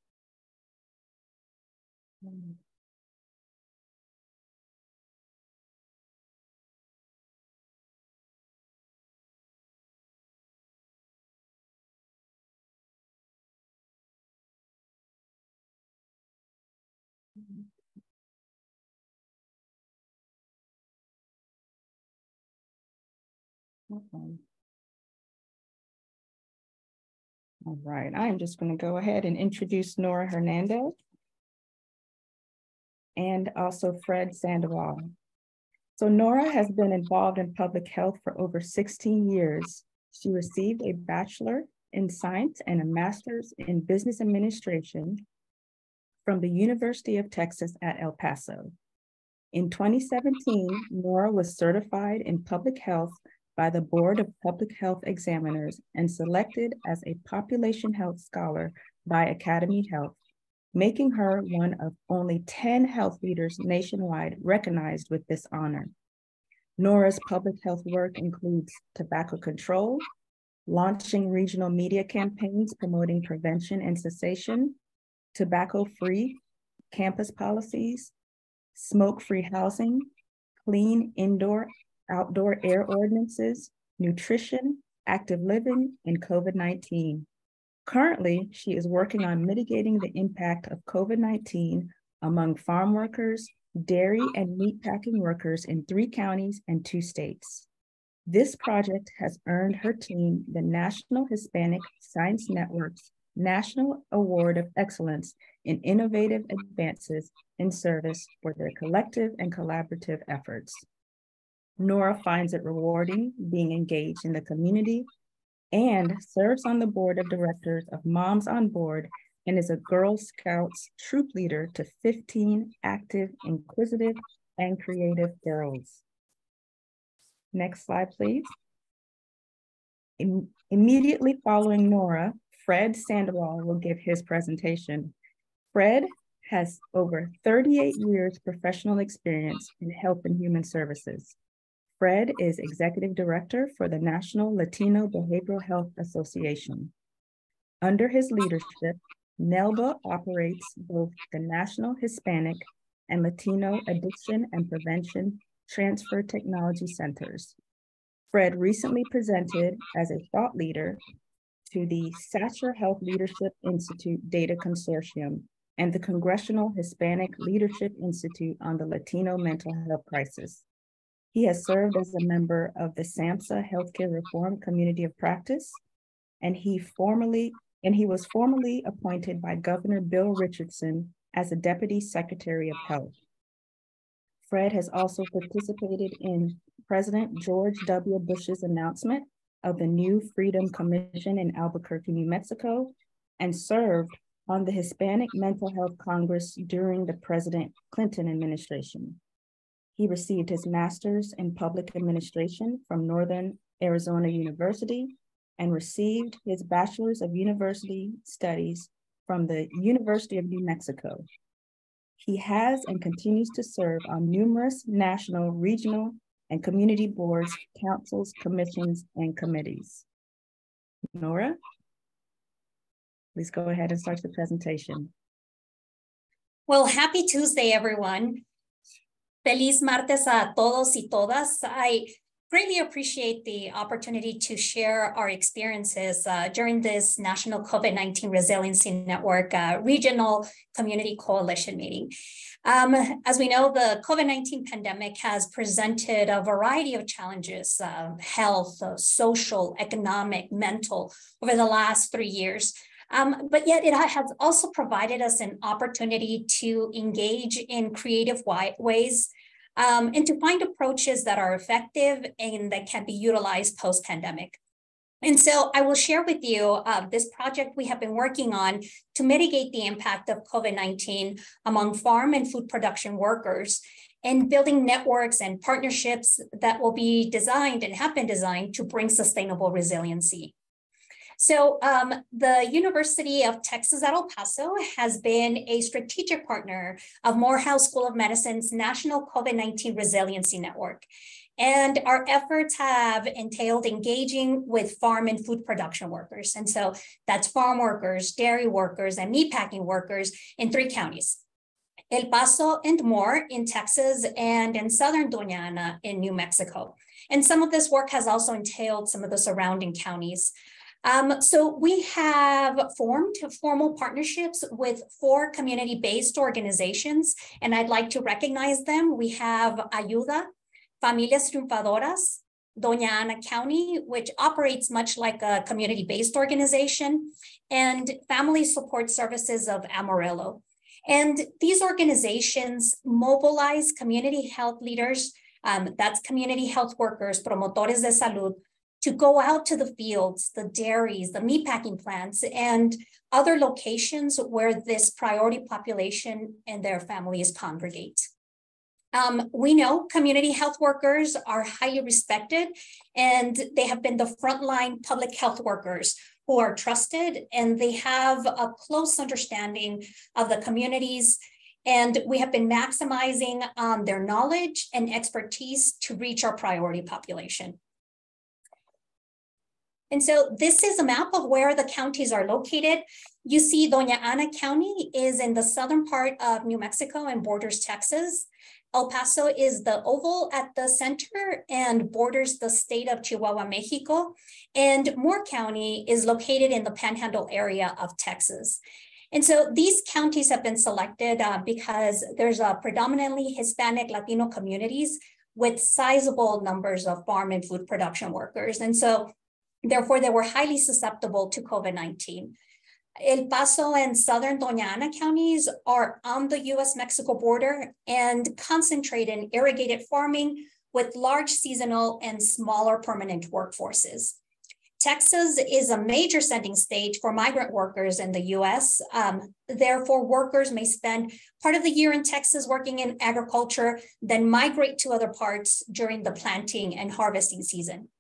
Okay. All right, I'm just going to go ahead and introduce Nora Hernandez and also Fred Sandoval. So Nora has been involved in public health for over sixteen years. She received a bachelor in science and a master's in business administration from the University of Texas at El Paso. In twenty seventeen, Nora was certified in public health by the Board of Public Health Examiners and selected as a population health scholar by Academy Health, making her one of only ten health leaders nationwide recognized with this honor. Nora's public health work includes tobacco control, launching regional media campaigns promoting prevention and cessation, tobacco-free campus policies, smoke-free housing, clean indoor outdoor air ordinances, nutrition, active living, and COVID nineteen. Currently, she is working on mitigating the impact of COVID nineteen among farm workers, dairy and meatpacking workers in three counties and two states. This project has earned her team the National Hispanic Science Network's National Award of Excellence in Innovative Advances in Service for their collective and collaborative efforts. Nora finds it rewarding being engaged in the community and serves on the board of directors of Moms on Board and is a Girl Scouts troop leader to fifteen active, inquisitive, and creative girls. Next slide, please. Im- immediately following Nora, Fred Sandoval will give his presentation. Fred has over thirty-eight years professional experience in health and human services. Fred is Executive Director for the National Latino Behavioral Health Association. Under his leadership, NELBA operates both the National Hispanic and Latino Addiction and Prevention Transfer Technology Centers. Fred recently presented as a thought leader to the Satcher Health Leadership Institute Data Consortium and the Congressional Hispanic Leadership Institute on the Latino Mental Health Crisis. He has served as a member of the SAMHSA Healthcare Reform Community of Practice, and he formerly and he was formally appointed by Governor Bill Richardson as a Deputy Secretary of Health. Fred has also participated in President George W. Bush's announcement of the new Freedom Commission in Albuquerque, New Mexico, and served on the Hispanic Mental Health Congress during the President Clinton administration. He received his master's in public administration from Northern Arizona University and received his bachelor's of university studies from the University of New Mexico. He has and continues to serve on numerous national, regional, and community boards, councils, commissions, and committees. Nora, please go ahead and start the presentation. Well, happy Tuesday, everyone. Feliz martes a todos y todas. I greatly appreciate the opportunity to share our experiences uh, during this National COVID nineteen Resiliency Network uh, Regional Community Coalition meeting. Um, as we know, the COVID nineteen pandemic has presented a variety of challenges, uh, health, uh, social, economic, mental, over the last three years. Um, but yet it has also provided us an opportunity to engage in creative ways um, and to find approaches that are effective and that can be utilized post-pandemic. And so I will share with you uh, this project we have been working on to mitigate the impact of COVID nineteen among farm and food production workers, and building networks and partnerships that will be designed and have been designed to bring sustainable resiliency. So um, the University of Texas at El Paso has been a strategic partner of Morehouse School of Medicine's National COVID nineteen Resiliency Network. And our efforts have entailed engaging with farm and food production workers. And so that's farm workers, dairy workers, and meatpacking workers in three counties, El Paso and More in Texas, and in Southern Doña Ana in New Mexico. And some of this work has also entailed some of the surrounding counties. Um, so we have formed formal partnerships with four community-based organizations, and I'd like to recognize them. We have Ayuda, Familias Triunfadoras, Doña Ana County, which operates much like a community-based organization, and Family Support Services of Amarillo. And these organizations mobilize community health leaders, um, that's community health workers, promotores de salud, to go out to the fields, the dairies, the meatpacking plants, and other locations where this priority population and their families congregate. Um, we know community health workers are highly respected, and they have been the frontline public health workers who are trusted, and they have a close understanding of the communities. And we have been maximizing um, their knowledge and expertise to reach our priority population. And so this is a map of where the counties are located. You see Doña Ana County is in the southern part of New Mexico and borders Texas. El Paso is the oval at the center and borders the state of Chihuahua, Mexico. And Moore County is located in the Panhandle area of Texas. And so these counties have been selected uh, because there's a predominantly Hispanic, Latino communities with sizable numbers of farm and food production workers. And so therefore, they were highly susceptible to COVID nineteen. El Paso and Southern Doña Ana counties are on the U S Mexico border and concentrate in irrigated farming with large seasonal and smaller permanent workforces. Texas is a major sending state for migrant workers in the U S Um, therefore, workers may spend part of the year in Texas working in agriculture, then migrate to other parts during the planting and harvesting season.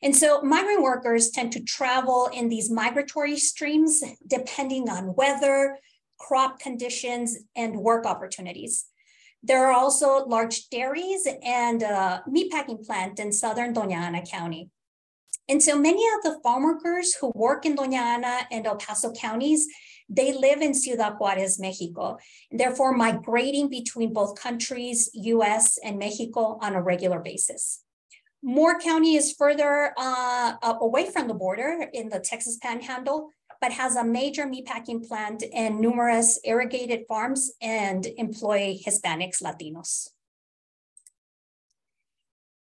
And so migrant workers tend to travel in these migratory streams depending on weather, crop conditions, and work opportunities. There are also large dairies and a meatpacking plant in Southern Doña Ana County. And so many of the farm workers who work in Doña Ana and El Paso counties, they live in Ciudad Juarez, Mexico, and therefore migrating between both countries, U S and Mexico, on a regular basis. Moore County is further uh, away from the border in the Texas Panhandle, but has a major meatpacking plant and numerous irrigated farms and employ Hispanics, Latinos.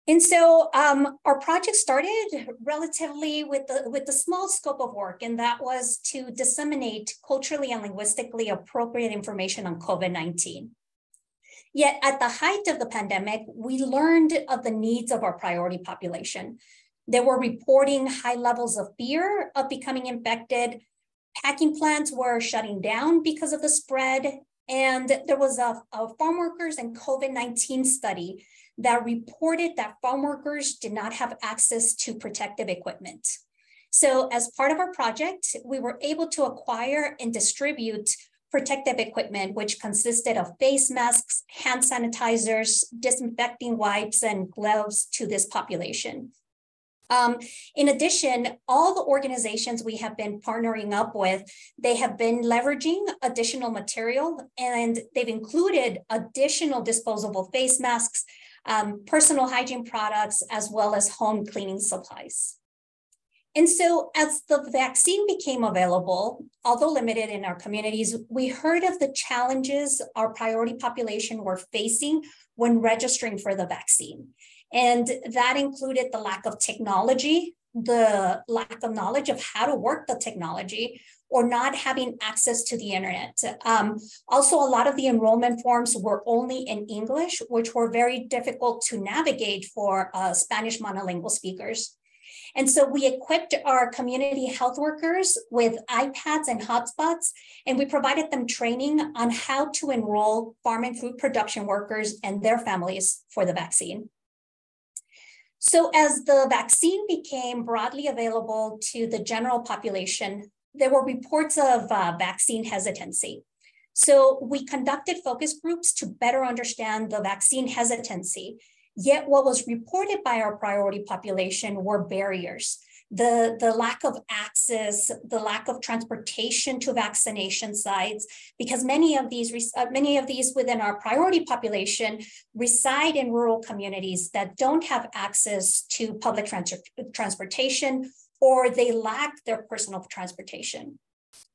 And so um, our project started relatively with the, with the small scope of work, and that was to disseminate culturally and linguistically appropriate information on COVID nineteen. Yet at the height of the pandemic, we learned of the needs of our priority population. They were reporting high levels of fear of becoming infected. Packing plants were shutting down because of the spread. And there was a, a farm workers and COVID nineteen study that reported that farm workers did not have access to protective equipment. So as part of our project, we were able to acquire and distribute protective equipment, which consisted of face masks, hand sanitizers, disinfecting wipes, and gloves to this population. Um, in addition, all the organizations we have been partnering up with, they have been leveraging additional material, and they've included additional disposable face masks, um, personal hygiene products, as well as home cleaning supplies. And so as the vaccine became available, although limited in our communities, we heard of the challenges our priority population were facing when registering for the vaccine. And that included the lack of technology, the lack of knowledge of how to work the technology or not having access to the internet. Um, also, a lot of the enrollment forms were only in English, which were very difficult to navigate for uh, Spanish monolingual speakers. And so we equipped our community health workers with iPads and hotspots, and we provided them training on how to enroll farm and food production workers and their families for the vaccine. So as the vaccine became broadly available to the general population, there were reports of uh, vaccine hesitancy. So we conducted focus groups to better understand the vaccine hesitancy. Yet what was reported by our priority population were barriers. The, the lack of access, the lack of transportation to vaccination sites, because many of these many of these within our priority population reside in rural communities that don't have access to public trans transportation, or they lack their personal transportation.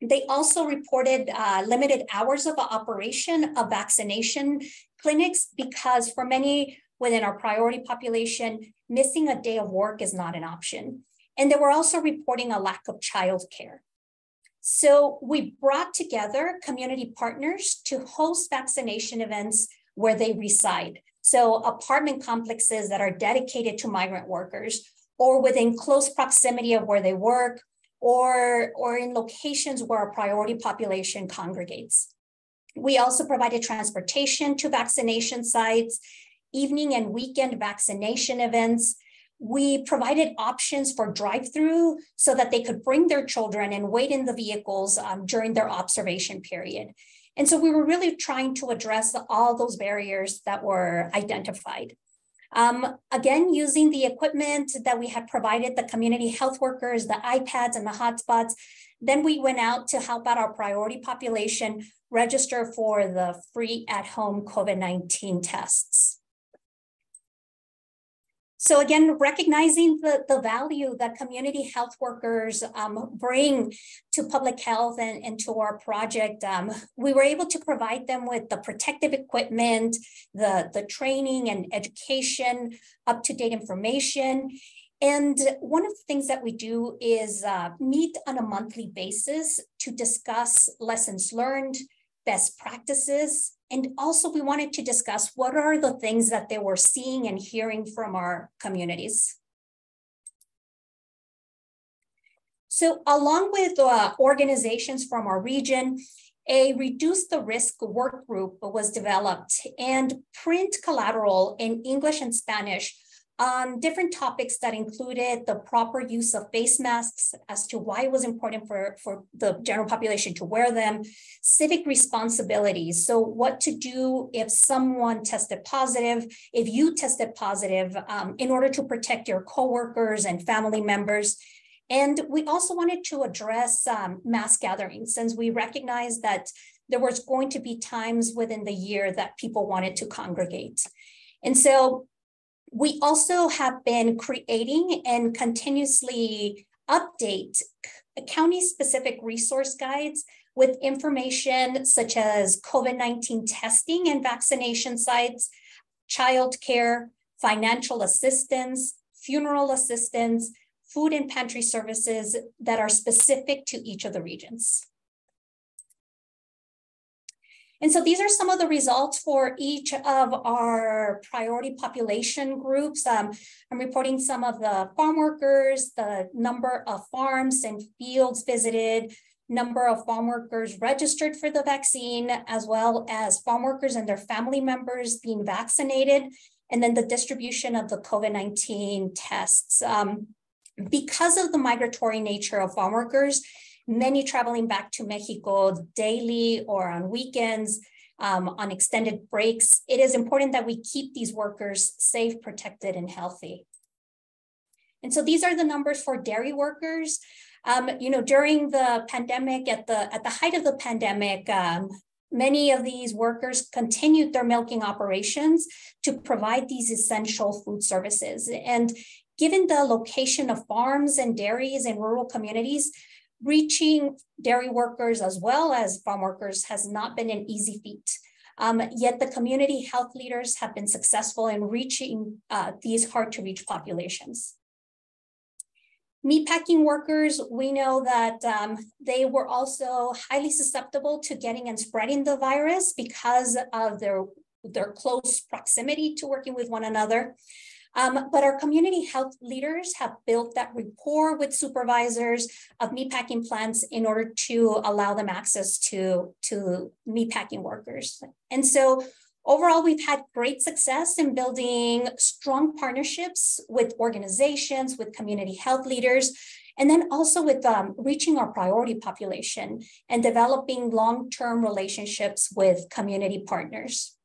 They also reported uh, limited hours of operation of vaccination clinics, because for many within our priority population, missing a day of work is not an option. And they were also reporting a lack of childcare. So we brought together community partners to host vaccination events where they reside. So apartment complexes that are dedicated to migrant workers, or within close proximity of where they work, or, or in locations where a priority population congregates. We also provided transportation to vaccination sites, evening and weekend vaccination events. We provided options for drive-through so that they could bring their children and wait in the vehicles um, during their observation period. And so we were really trying to address all those barriers that were identified. Um, again, using the equipment that we had provided the community health workers, the iPads and the hotspots, then we went out to help out our priority population register for the free at-home COVID nineteen tests. So again, recognizing the, the value that community health workers um, bring to public health and, and to our project, um, we were able to provide them with the protective equipment, the, the training and education, up-to-date information. And one of the things that we do is uh, meet on a monthly basis to discuss lessons learned, best practices, and also we wanted to discuss what are the things that they were seeing and hearing from our communities. So along with uh, organizations from our region, a Reduce the Risk work group was developed and print collateral in English and Spanish on different topics that included the proper use of face masks as to why it was important for, for the general population to wear them, civic responsibilities, so what to do if someone tested positive, if you tested positive, um, in order to protect your coworkers and family members. And we also wanted to address um, mass gatherings, since we recognized that there was going to be times within the year that people wanted to congregate. And so we also have been creating and continuously update county-specific resource guides with information such as COVID nineteen testing and vaccination sites, childcare, financial assistance, funeral assistance, food and pantry services that are specific to each of the regions. And so these are some of the results for each of our priority population groups. Um, I'm reporting some of the farm workers, the number of farms and fields visited, number of farm workers registered for the vaccine, as well as farm workers and their family members being vaccinated, and then the distribution of the COVID nineteen tests. Um, because of the migratory nature of farm workers, many traveling back to Mexico daily or on weekends, um, on extended breaks, it is important that we keep these workers safe, protected, and healthy. And so these are the numbers for dairy workers. Um, you know, during the pandemic, at the, at the height of the pandemic, um, many of these workers continued their milking operations to provide these essential food services. And given the location of farms and dairies in rural communities, reaching dairy workers as well as farm workers has not been an easy feat. Um, yet the community health leaders have been successful in reaching uh, these hard to reach populations. Meatpacking workers, we know that um, they were also highly susceptible to getting and spreading the virus because of their, their close proximity to working with one another. Um, but our community health leaders have built that rapport with supervisors of meatpacking plants in order to allow them access to, to meatpacking workers. And so overall, we've had great success in building strong partnerships with organizations, with community health leaders, and then also with um, reaching our priority population and developing long-term relationships with community partners.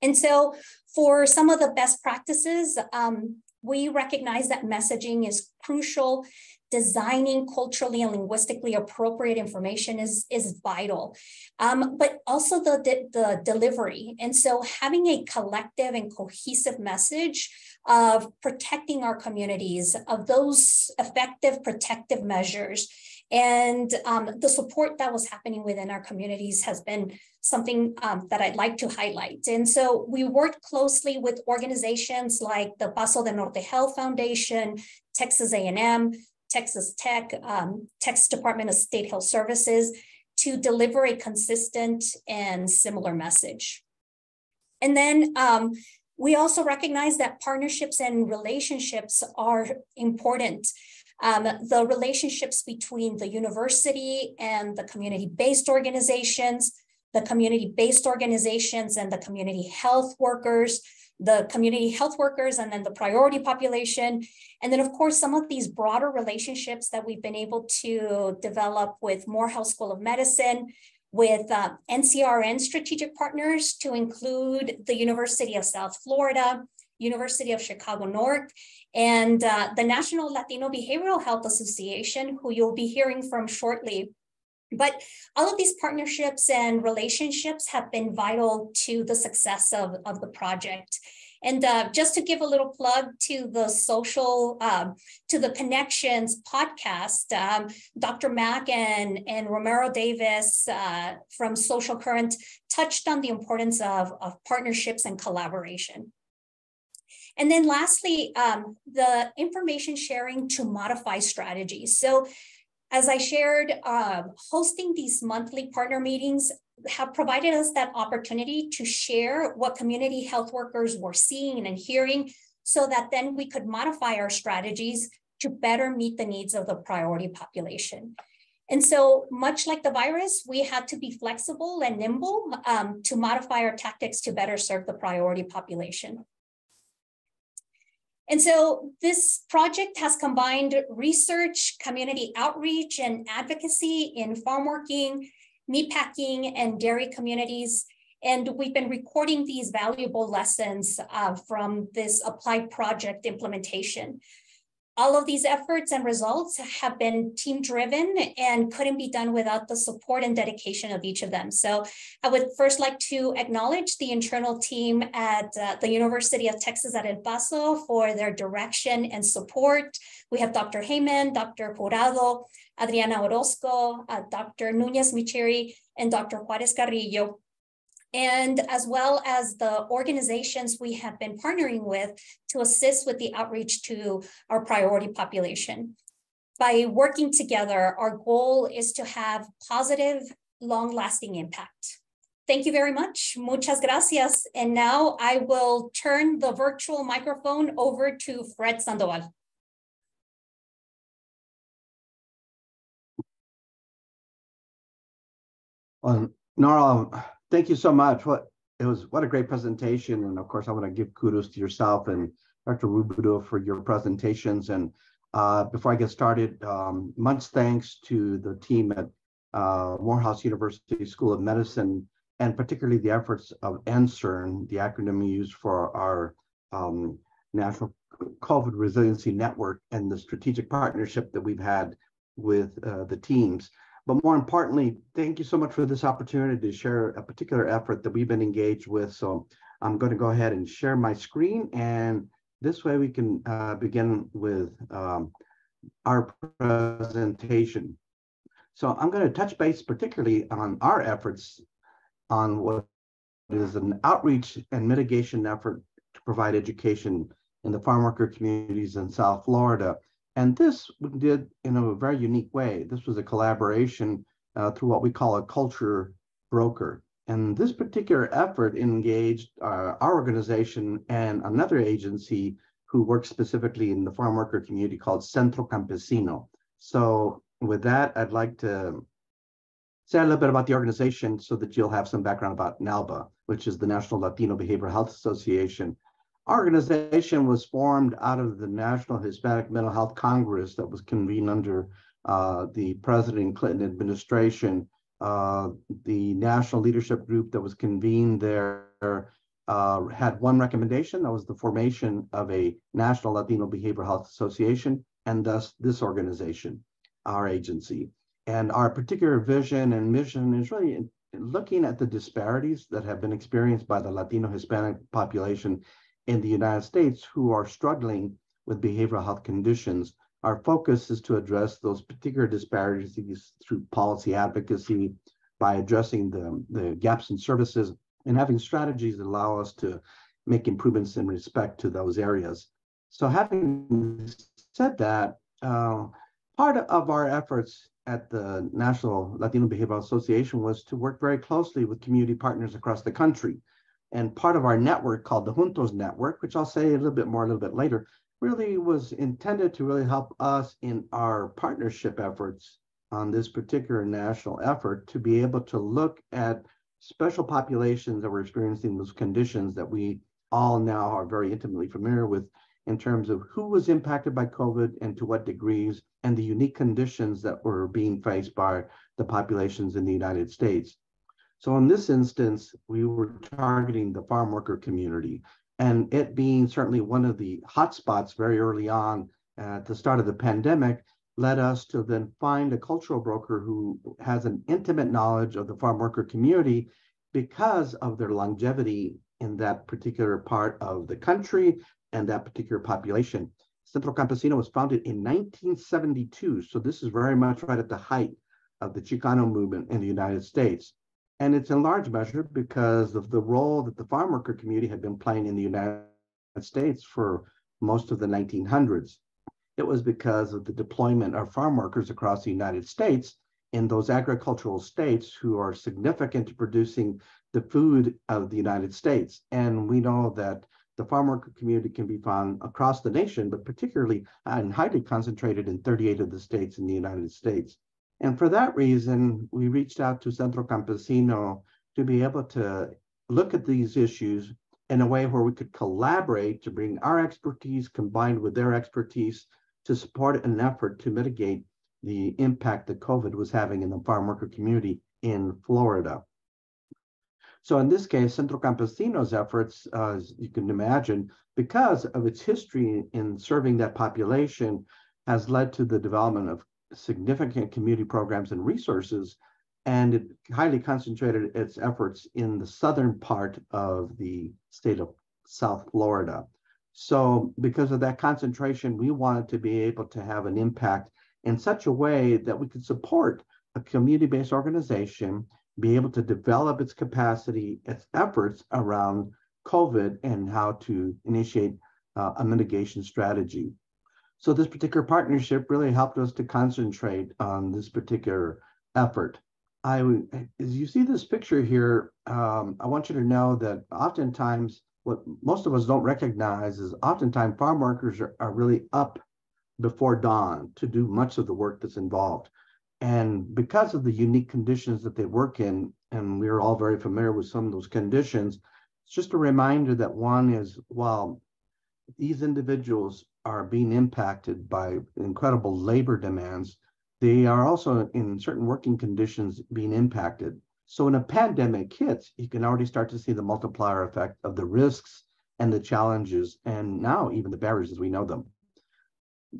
And so for some of the best practices, um, we recognize that messaging is crucial. Designing culturally and linguistically appropriate information is, is vital, um, but also the, the, the delivery. And so having a collective and cohesive message of protecting our communities, of those effective protective measures, and um, the support that was happening within our communities has been something um, that I'd like to highlight. And so we worked closely with organizations like the Paso del Norte Health Foundation, Texas A and M, Texas Tech, um, Texas Department of State Health Services to deliver a consistent and similar message. And then um, we also recognize that partnerships and relationships are important. Um, the relationships between the university and the community-based organizations, the community-based organizations and the community health workers, the community health workers, and then the priority population. And then, of course, some of these broader relationships that we've been able to develop with Morehouse School of Medicine, with uh, N C R N strategic partners to include the University of South Florida, University of Chicago North, and uh, the National Latino Behavioral Health Association, who you'll be hearing from shortly. But all of these partnerships and relationships have been vital to the success of, of the project. And uh, just to give a little plug to the social, um, to the Connections podcast, um, Doctor Mack and, and Romero Davis uh, from Social Current touched on the importance of, of partnerships and collaboration. And then lastly, um, the information sharing to modify strategies. So as I shared, uh, hosting these monthly partner meetings have provided us that opportunity to share what community health workers were seeing and hearing so that then we could modify our strategies to better meet the needs of the priority population. And so much like the virus, we had to be flexible and nimble um, to modify our tactics to better serve the priority population. And so this project has combined research, community outreach, and advocacy in farm working, meatpacking, and dairy communities. And we've been recording these valuable lessons uh, from this applied project implementation. All of these efforts and results have been team-driven and couldn't be done without the support and dedication of each of them. So I would first like to acknowledge the internal team at uh, the University of Texas at El Paso for their direction and support. We have Doctor Heyman, Doctor Jurado, Adriana Orozco, uh, Doctor Nunez-Micheri, and Doctor Juarez-Carrillo. And as well as the organizations we have been partnering with to assist with the outreach to our priority population. By working together, our goal is to have positive, long-lasting impact. Thank you very much. Muchas gracias. And now I will turn the virtual microphone over to Fred Sandoval. Well, Nora, thank you so much. What it was, what a great presentation. And of course, I want to give kudos to yourself and Doctor Roubideaux for your presentations. And uh, before I get started, um, much thanks to the team at uh, Morehouse University School of Medicine, and particularly the efforts of N C E R N, the acronym we use for our um, National COVID Resiliency Network, and the strategic partnership that we've had with uh, the teams. But more importantly, thank you so much for this opportunity to share a particular effort that we've been engaged with. So I'm going to go ahead and share my screen, and this way we can uh, begin with um, our presentation. So I'm going to touch base particularly on our efforts on what is an outreach and mitigation effort to provide education in the farm worker communities in South Florida. And this we did in a very unique way. This was a collaboration uh, through what we call a culture broker. And this particular effort engaged uh, our organization and another agency who works specifically in the farm worker community called Centro Campesino. So with that, I'd like to say a little bit about the organization so that you'll have some background about NALBA, which is the National Latino Behavioral Health Association. Our organization was formed out of the National Hispanic Mental Health Congress that was convened under uh, the President Clinton administration. Uh, the national leadership group that was convened there uh, had one recommendation, that was the formation of a National Latino Behavioral Health Association, and thus this organization, our agency. And our particular vision and mission is really in, in looking at the disparities that have been experienced by the Latino Hispanic population in the United States who are struggling with behavioral health conditions. Our focus is to address those particular disparities through policy advocacy by addressing the, the gaps in services and having strategies that allow us to make improvements in respect to those areas. So having said that, uh, part of our efforts at the National Latino Behavioral Association was to work very closely with community partners across the country. And part of our network called the Juntos Network, which I'll say a little bit more a little bit later, really was intended to really help us in our partnership efforts on this particular national effort to be able to look at special populations that were experiencing those conditions that we all now are very intimately familiar with in terms of who was impacted by COVID and to what degrees, and the unique conditions that were being faced by the populations in the United States. So in this instance, we were targeting the farm worker community, and it being certainly one of the hotspots very early on uh, at the start of the pandemic led us to then find a cultural broker who has an intimate knowledge of the farm worker community because of their longevity in that particular part of the country and that particular population. Centro Campesino was founded in nineteen seventy-two, so this is very much right at the height of the Chicano movement in the United States. And it's in large measure because of the role that the farm worker community had been playing in the United States for most of the nineteen hundreds. It was because of the deployment of farm workers across the United States in those agricultural states who are significant to producing the food of the United States. And we know that the farm worker community can be found across the nation, but particularly and highly concentrated in thirty-eight of the states in the United States. And for that reason, we reached out to Centro Campesino to be able to look at these issues in a way where we could collaborate to bring our expertise combined with their expertise to support an effort to mitigate the impact that COVID was having in the farm worker community in Florida. So in this case, Centro Campesino's efforts, uh, as you can imagine, because of its history in serving that population, has led to the development of significant community programs and resources, and it highly concentrated its efforts in the southern part of the state of South Florida. So because of that concentration, we wanted to be able to have an impact in such a way that we could support a community-based organization, be able to develop its capacity, its efforts around COVID and how to initiate uh, a mitigation strategy. So this particular partnership really helped us to concentrate on this particular effort. I, as you see this picture here, um, I want you to know that oftentimes what most of us don't recognize is oftentimes farm workers are, are really up before dawn to do much of the work that's involved. And because of the unique conditions that they work in, and we're all very familiar with some of those conditions, it's just a reminder that one is, well, these individuals are being impacted by incredible labor demands. They are also in certain working conditions being impacted. So when a pandemic hits, you can already start to see the multiplier effect of the risks and the challenges, and now even the barriers as we know them.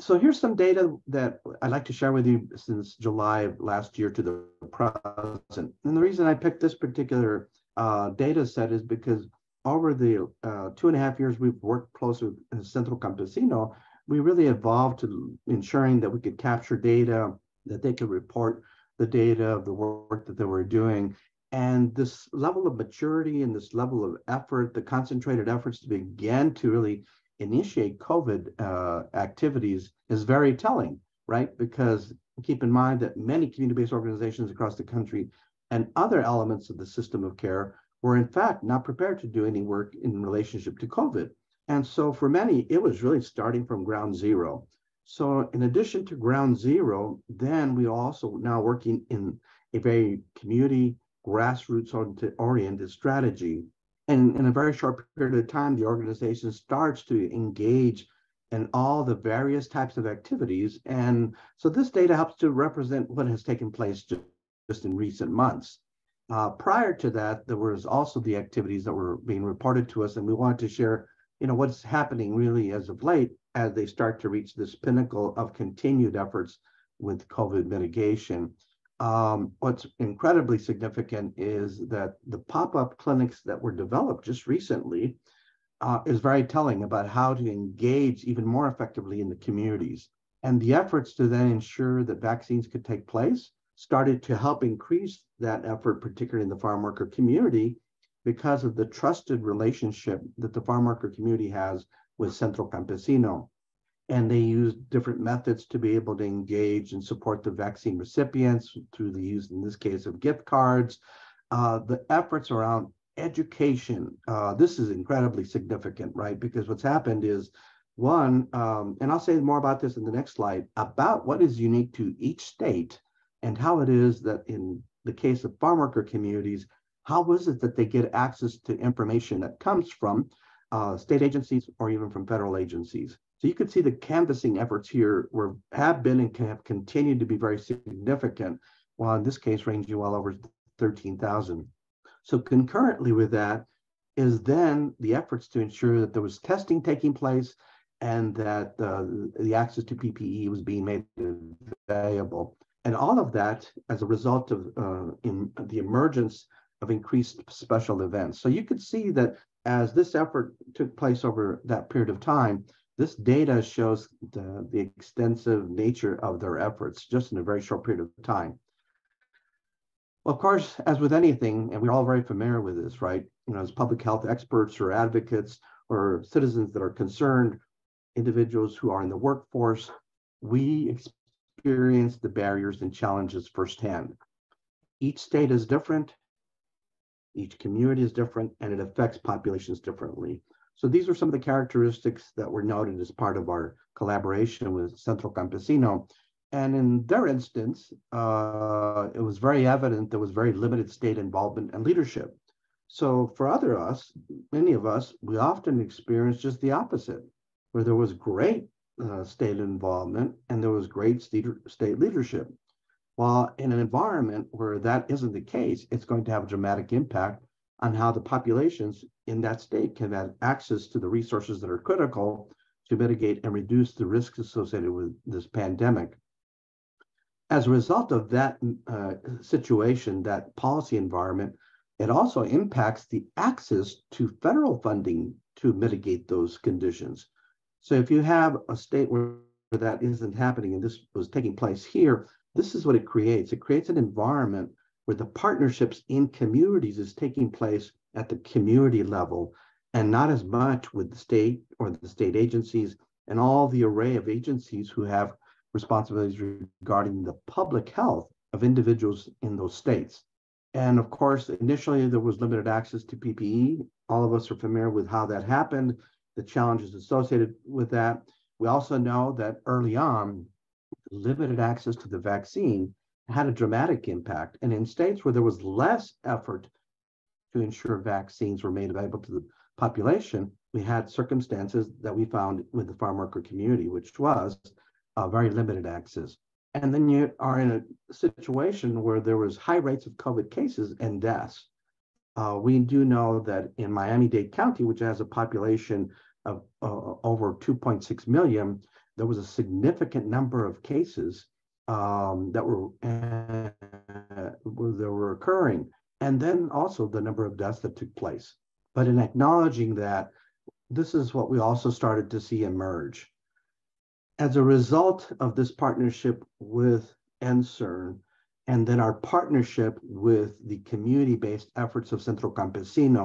So here's some data that I'd like to share with you since July of last year to the present. And the reason I picked this particular uh, data set is because over the uh, two and a half years we've worked closely with Centro Campesino, we really evolved to ensuring that we could capture data, that they could report the data of the work that they were doing. And this level of maturity and this level of effort, the concentrated efforts to begin to really initiate COVID uh, activities is very telling, right? Because keep in mind that many community-based organizations across the country and other elements of the system of care were in fact not prepared to do any work in relationship to COVID. And so for many, it was really starting from ground zero. So in addition to ground zero, then we also now working in a very community grassroots oriented strategy. And in a very short period of time, the organization starts to engage in all the various types of activities. And so this data helps to represent what has taken place just in recent months. Uh, prior to that, there was also the activities that were being reported to us, and we wanted to share, you know, what's happening really as of late as they start to reach this pinnacle of continued efforts with COVID mitigation. Um, what's incredibly significant is that the pop-up clinics that were developed just recently uh, is very telling about how to engage even more effectively in the communities. And the efforts to then ensure that vaccines could take place started to help increase that effort, particularly in the farm worker community, because of the trusted relationship that the farm worker community has with Centro Campesino. And they use different methods to be able to engage and support the vaccine recipients through the use, in this case, of gift cards. Uh, the efforts around education, uh, this is incredibly significant, right? Because what's happened is, one, um, and I'll say more about this in the next slide, about what is unique to each state and how it is that in the case of farm worker communities, how is it that they get access to information that comes from uh, state agencies or even from federal agencies? So you could see the canvassing efforts here were, have been and can have continued to be very significant, while in this case ranging well over thirteen thousand. So concurrently with that is then the efforts to ensure that there was testing taking place and that uh, the access to P P E was being made available. And all of that as a result of uh, in the emergence of increased special events. So you could see that as this effort took place over that period of time, this data shows the, the extensive nature of their efforts just in a very short period of time. Well, of course, as with anything, and we're all very familiar with this, right? You know, as public health experts or advocates or citizens that are concerned, individuals who are in the workforce, we experience the barriers and challenges firsthand. Each state is different, each community is different, and it affects populations differently. So these are some of the characteristics that were noted as part of our collaboration with Centro Campesino. And in their instance, uh, it was very evident there was very limited state involvement and leadership. So for other us, many of us, we often experienced just the opposite, where there was great uh, state involvement and there was great state leadership. While in an environment where that isn't the case, it's going to have a dramatic impact on how the populations in that state can have access to the resources that are critical to mitigate and reduce the risks associated with this pandemic. As a result of that uh, situation, that policy environment, it also impacts the access to federal funding to mitigate those conditions. So if you have a state where that isn't happening, and this was taking place here, this is what it creates. It creates an environment where the partnerships in communities is taking place at the community level and not as much with the state or the state agencies and all the array of agencies who have responsibilities regarding the public health of individuals in those states. And of course, initially there was limited access to P P E. All of us are familiar with how that happened, the challenges associated with that. We also know that early on, limited access to the vaccine had a dramatic impact. And in states where there was less effort to ensure vaccines were made available to the population, we had circumstances that we found with the farm worker community, which was uh, very limited access. And then you are in a situation where there was high rates of COVID cases and deaths. Uh, we do know that in Miami-Dade County, which has a population of uh, over two point six million, there was a significant number of cases Um, that were, uh, that were occurring, and then also the number of deaths that took place. But in acknowledging that, this is what we also started to see emerge. As a result of this partnership with N C E R N, and then our partnership with the community-based efforts of Centro Campesino,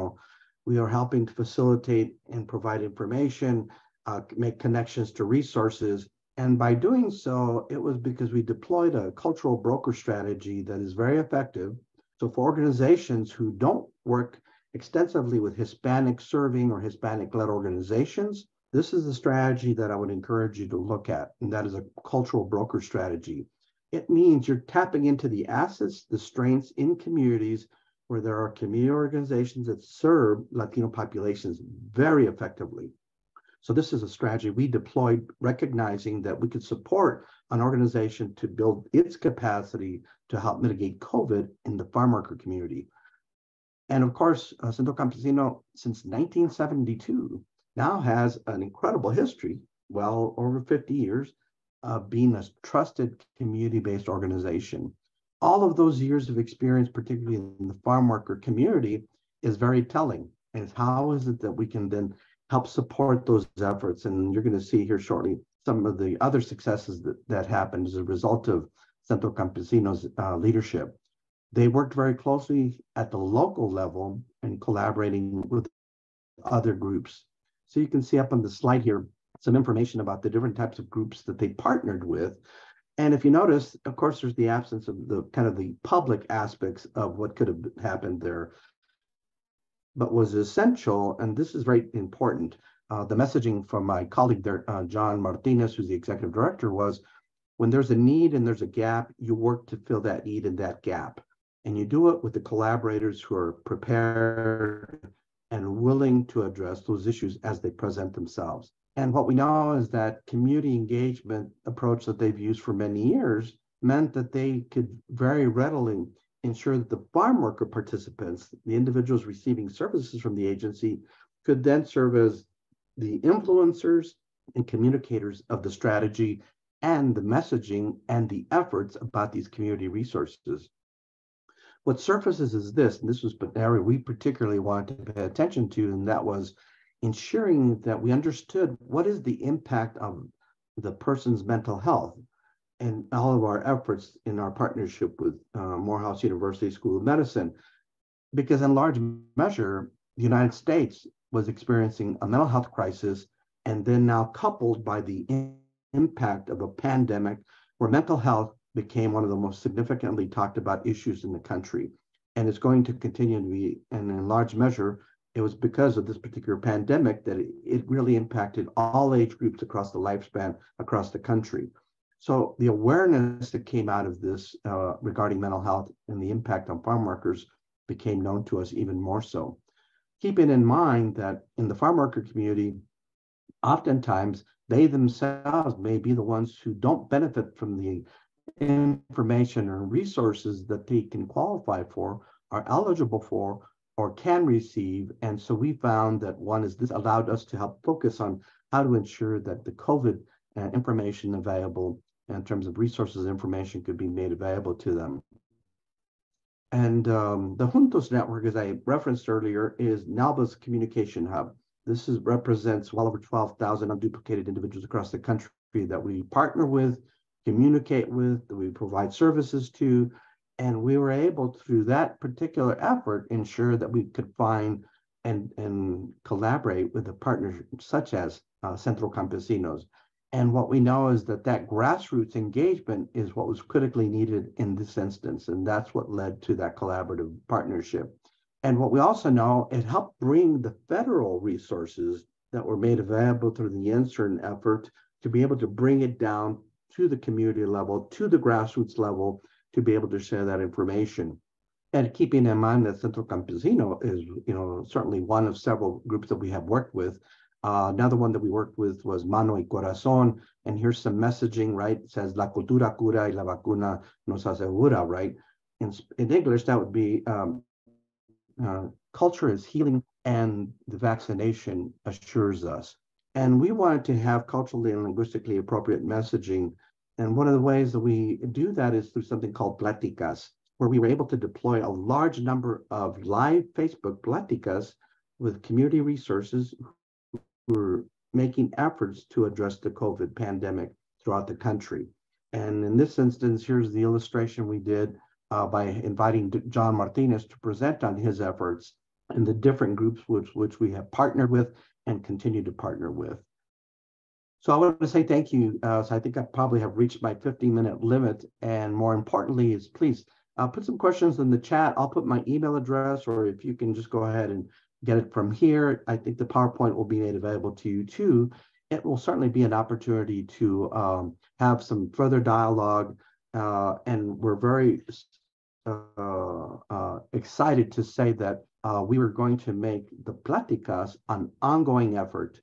we are helping to facilitate and provide information uh, make connections to resources. And by doing so, it was because we deployed a cultural broker strategy that is very effective. So for organizations who don't work extensively with Hispanic serving or Hispanic led organizations, this is the strategy that I would encourage you to look at, and that is a cultural broker strategy. It means you're tapping into the assets, the strengths in communities where there are community organizations that serve Latino populations very effectively. So this is a strategy we deployed, recognizing that we could support an organization to build its capacity to help mitigate COVID in the farm worker community. And of course, uh, Centro Campesino, since nineteen seventy-two, now has an incredible history, well over fifty years, of uh, being a trusted community-based organization. All of those years of experience, particularly in the farm worker community, is very telling. And how is it that we can then help support those efforts? And you're going to see here shortly some of the other successes that, that happened as a result of Centro Campesino's uh, leadership. They worked very closely at the local level and collaborating with other groups. So you can see up on the slide here some information about the different types of groups that they partnered with. And if you notice, of course, there's the absence of the kind of the public aspects of what could have happened there, but was essential, and this is very important. Uh, the messaging from my colleague there, uh, John Martinez, who's the executive director, was when there's a need and there's a gap, you work to fill that need and that gap. And you do it with the collaborators who are prepared and willing to address those issues as they present themselves. And what we know is that community engagement approach that they've used for many years meant that they could very readily ensure that the farm worker participants, the individuals receiving services from the agency, could then serve as the influencers and communicators of the strategy and the messaging and the efforts about these community resources. What surfaces is this, and this was an area we particularly wanted to pay attention to, and that was ensuring that we understood what is the impact of the person's mental health. And all of our efforts in our partnership with uh, Morehouse University School of Medicine, because in large measure, the United States was experiencing a mental health crisis, and then now coupled by the impact of a pandemic where mental health became one of the most significantly talked about issues in the country. And it's going to continue to be, and in large measure, it was because of this particular pandemic that it, it really impacted all age groups across the lifespan, across the country. So the awareness that came out of this uh, regarding mental health and the impact on farm workers became known to us even more so. Keeping in mind that in the farm worker community, oftentimes they themselves may be the ones who don't benefit from the information or resources that they can qualify for, are eligible for, or can receive. And so we found that one is this allowed us to help focus on how to ensure that the COVID uh, information available in terms of resources information could be made available to them. And um, the Juntos Network, as I referenced earlier, is NALBA's communication hub. This is, represents well over twelve thousand unduplicated individuals across the country that we partner with, communicate with, that we provide services to, and we were able, through that particular effort, ensure that we could find and, and collaborate with a partner such as uh, Centro Campesinos. And what we know is that that grassroots engagement is what was critically needed in this instance, and that's what led to that collaborative partnership. And what we also know, it helped bring the federal resources that were made available through the INSERN effort to be able to bring it down to the community level, to the grassroots level, to be able to share that information. And keeping in mind that Centro Campesino is, you know, certainly one of several groups that we have worked with. Uh, another one that we worked with was Mano y Corazón, and here's some messaging, right? It says, la cultura cura y la vacuna nos asegura, right? In, in English, that would be, um, uh, culture is healing and the vaccination assures us. And we wanted to have culturally and linguistically appropriate messaging. And one of the ways that we do that is through something called pláticas, where we were able to deploy a large number of live Facebook pláticas with community resources who were making efforts to address the COVID pandemic throughout the country. And in this instance, here's the illustration we did uh, by inviting John Martinez to present on his efforts and the different groups which, which we have partnered with and continue to partner with. So I want to say thank you. Uh, so I think I probably have reached my fifteen minute limit. And more importantly is please uh, put some questions in the chat. I'll put my email address, or if you can just go ahead and get it from here. I think the PowerPoint will be made available to you too. It will certainly be an opportunity to um, have some further dialogue. Uh, and we're very uh, uh, excited to say that uh, we were going to make the Platicas an ongoing effort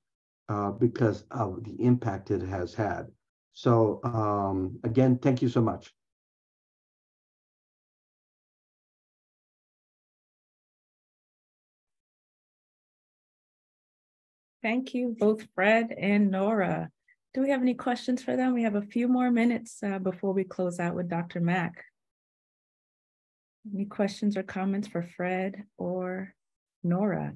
uh, because of the impact it has had. So um, again, thank you so much. Thank you, both Fred and Nora. Do we have any questions for them? We have a few more minutes uh, before we close out with Doctor Mack. Any questions or comments for Fred or Nora?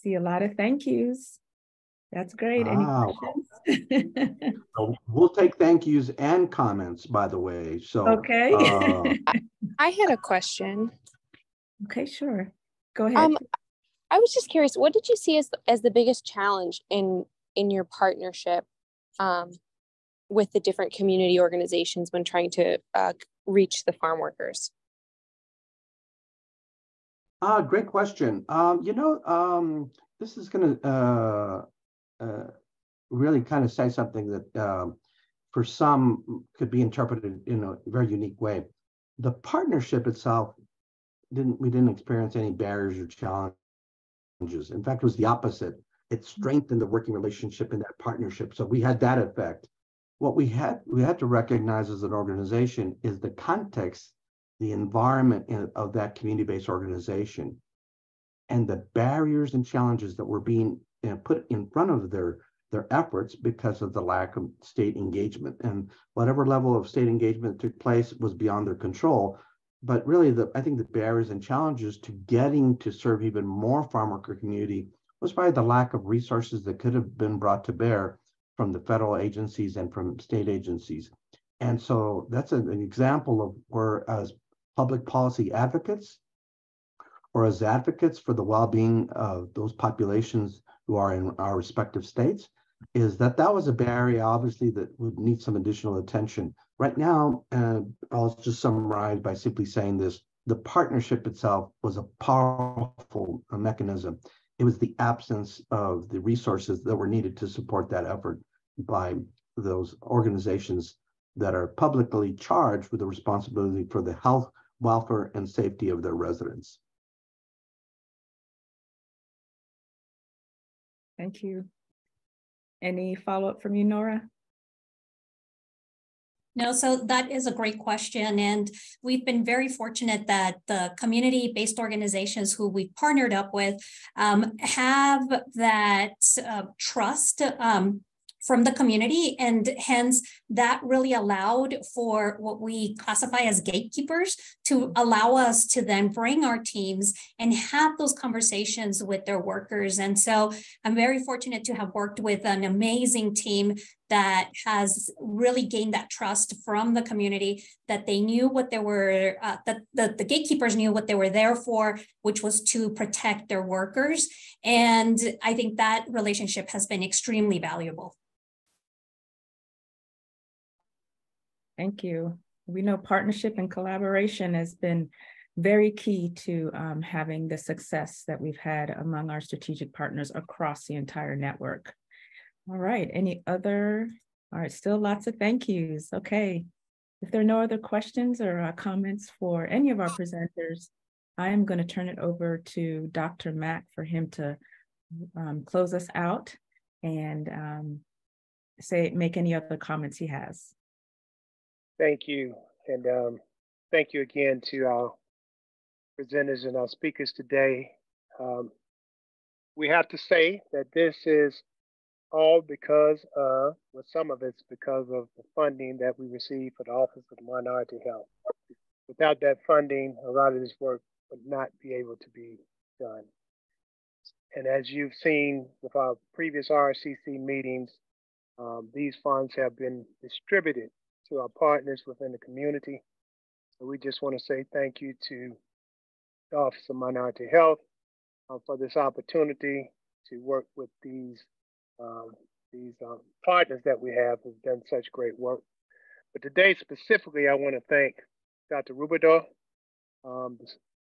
See a lot of thank yous. That's great. Any wow. questions? We'll take thank yous and comments, by the way. So okay. Uh... I, I had a question. Okay, sure. Go ahead. Um, I was just curious, what did you see as, as the biggest challenge in, in your partnership um, with the different community organizations when trying to uh, reach the farm workers? Ah, great question. Um, you know, um, this is going to uh, uh, really kind of say something that um, for some could be interpreted in a very unique way. The partnership itself, didn't we didn't experience any barriers or challenges. In fact, it was the opposite. It strengthened the working relationship in that partnership. So we had that effect. What we had we had to recognize as an organization is the context, the environment in, of that community-based organization, and the barriers and challenges that were being you know, put in front of their their efforts because of the lack of state engagement. And whatever level of state engagement took place was beyond their control. But really, the, I think the barriers and challenges to getting to serve even more farm worker community was probably the lack of resources that could have been brought to bear from the federal agencies and from state agencies. And so that's an, an example of where as public policy advocates or as advocates for the well-being of those populations who are in our respective states, is that that was a barrier, obviously, that would need some additional attention. Right now, uh, I'll just summarize by simply saying this. The partnership itself was a powerful mechanism. It was the absence of the resources that were needed to support that effort by those organizations that are publicly charged with the responsibility for the health, welfare, and safety of their residents. Thank you. Any follow-up from you, Nora? No, so that is a great question. And we've been very fortunate that the community-based organizations who we've partnered up with um, have that uh, trust um, from the community. And hence, that really allowed for what we classify as gatekeepers to allow us to then bring our teams and have those conversations with their workers. And so I'm very fortunate to have worked with an amazing team that has really gained that trust from the community, that they knew what they were, uh, that the, the gatekeepers knew what they were there for, which was to protect their workers. And I think that relationship has been extremely valuable. Thank you. We know partnership and collaboration has been very key to um, having the success that we've had among our strategic partners across the entire network. All right, any other? All right, still lots of thank yous. Okay, if there are no other questions or uh, comments for any of our presenters, I am going to turn it over to Doctor Mack for him to um, close us out and um, say, make any other comments he has. Thank you, and um, thank you again to our presenters and our speakers today. Um, we have to say that this is all because of, well, some of it's because of the funding that we received for the Office of Minority Health. Without that funding, a lot of this work would not be able to be done. And as you've seen with our previous R C C meetings, um, these funds have been distributed to our partners within the community. So we just want to say thank you to the Office of Minority Health, uh, for this opportunity to work with these um, these um, partners that we have who've done such great work. But today specifically, I want to thank Doctor Roubideaux. Um,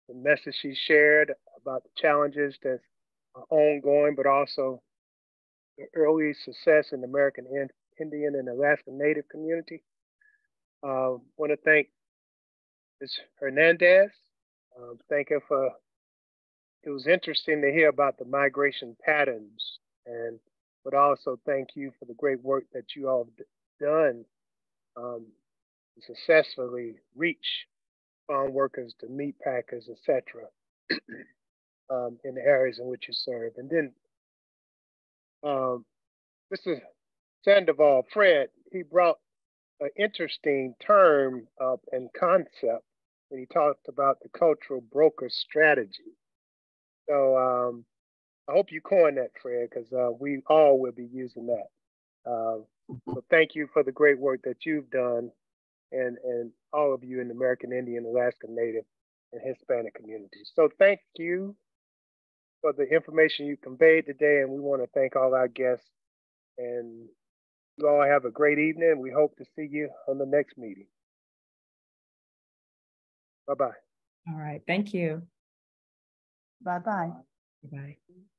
the message she shared about the challenges that are ongoing, but also the early success in the American Indian and Alaska Native community. I uh, want to thank Miz Hernandez. Uh, thank her for, it was interesting to hear about the migration patterns, and but also thank you for the great work that you all have done um, to successfully reach farm workers, to meat packers, et cetera, um, in the areas in which you serve. And then um, Mister Sandoval, Fred, he brought an interesting term up and concept when he talked about the cultural broker strategy. So um, I hope you coined that, Fred, because uh, we all will be using that. Uh, so thank you for the great work that you've done, and, and all of you in the American Indian, Alaska Native, and Hispanic communities. So thank you for the information you conveyed today, and we want to thank all our guests, and you all have a great evening. We hope to see you on the next meeting. Bye-bye. All right, thank you. Bye-bye. Bye-bye.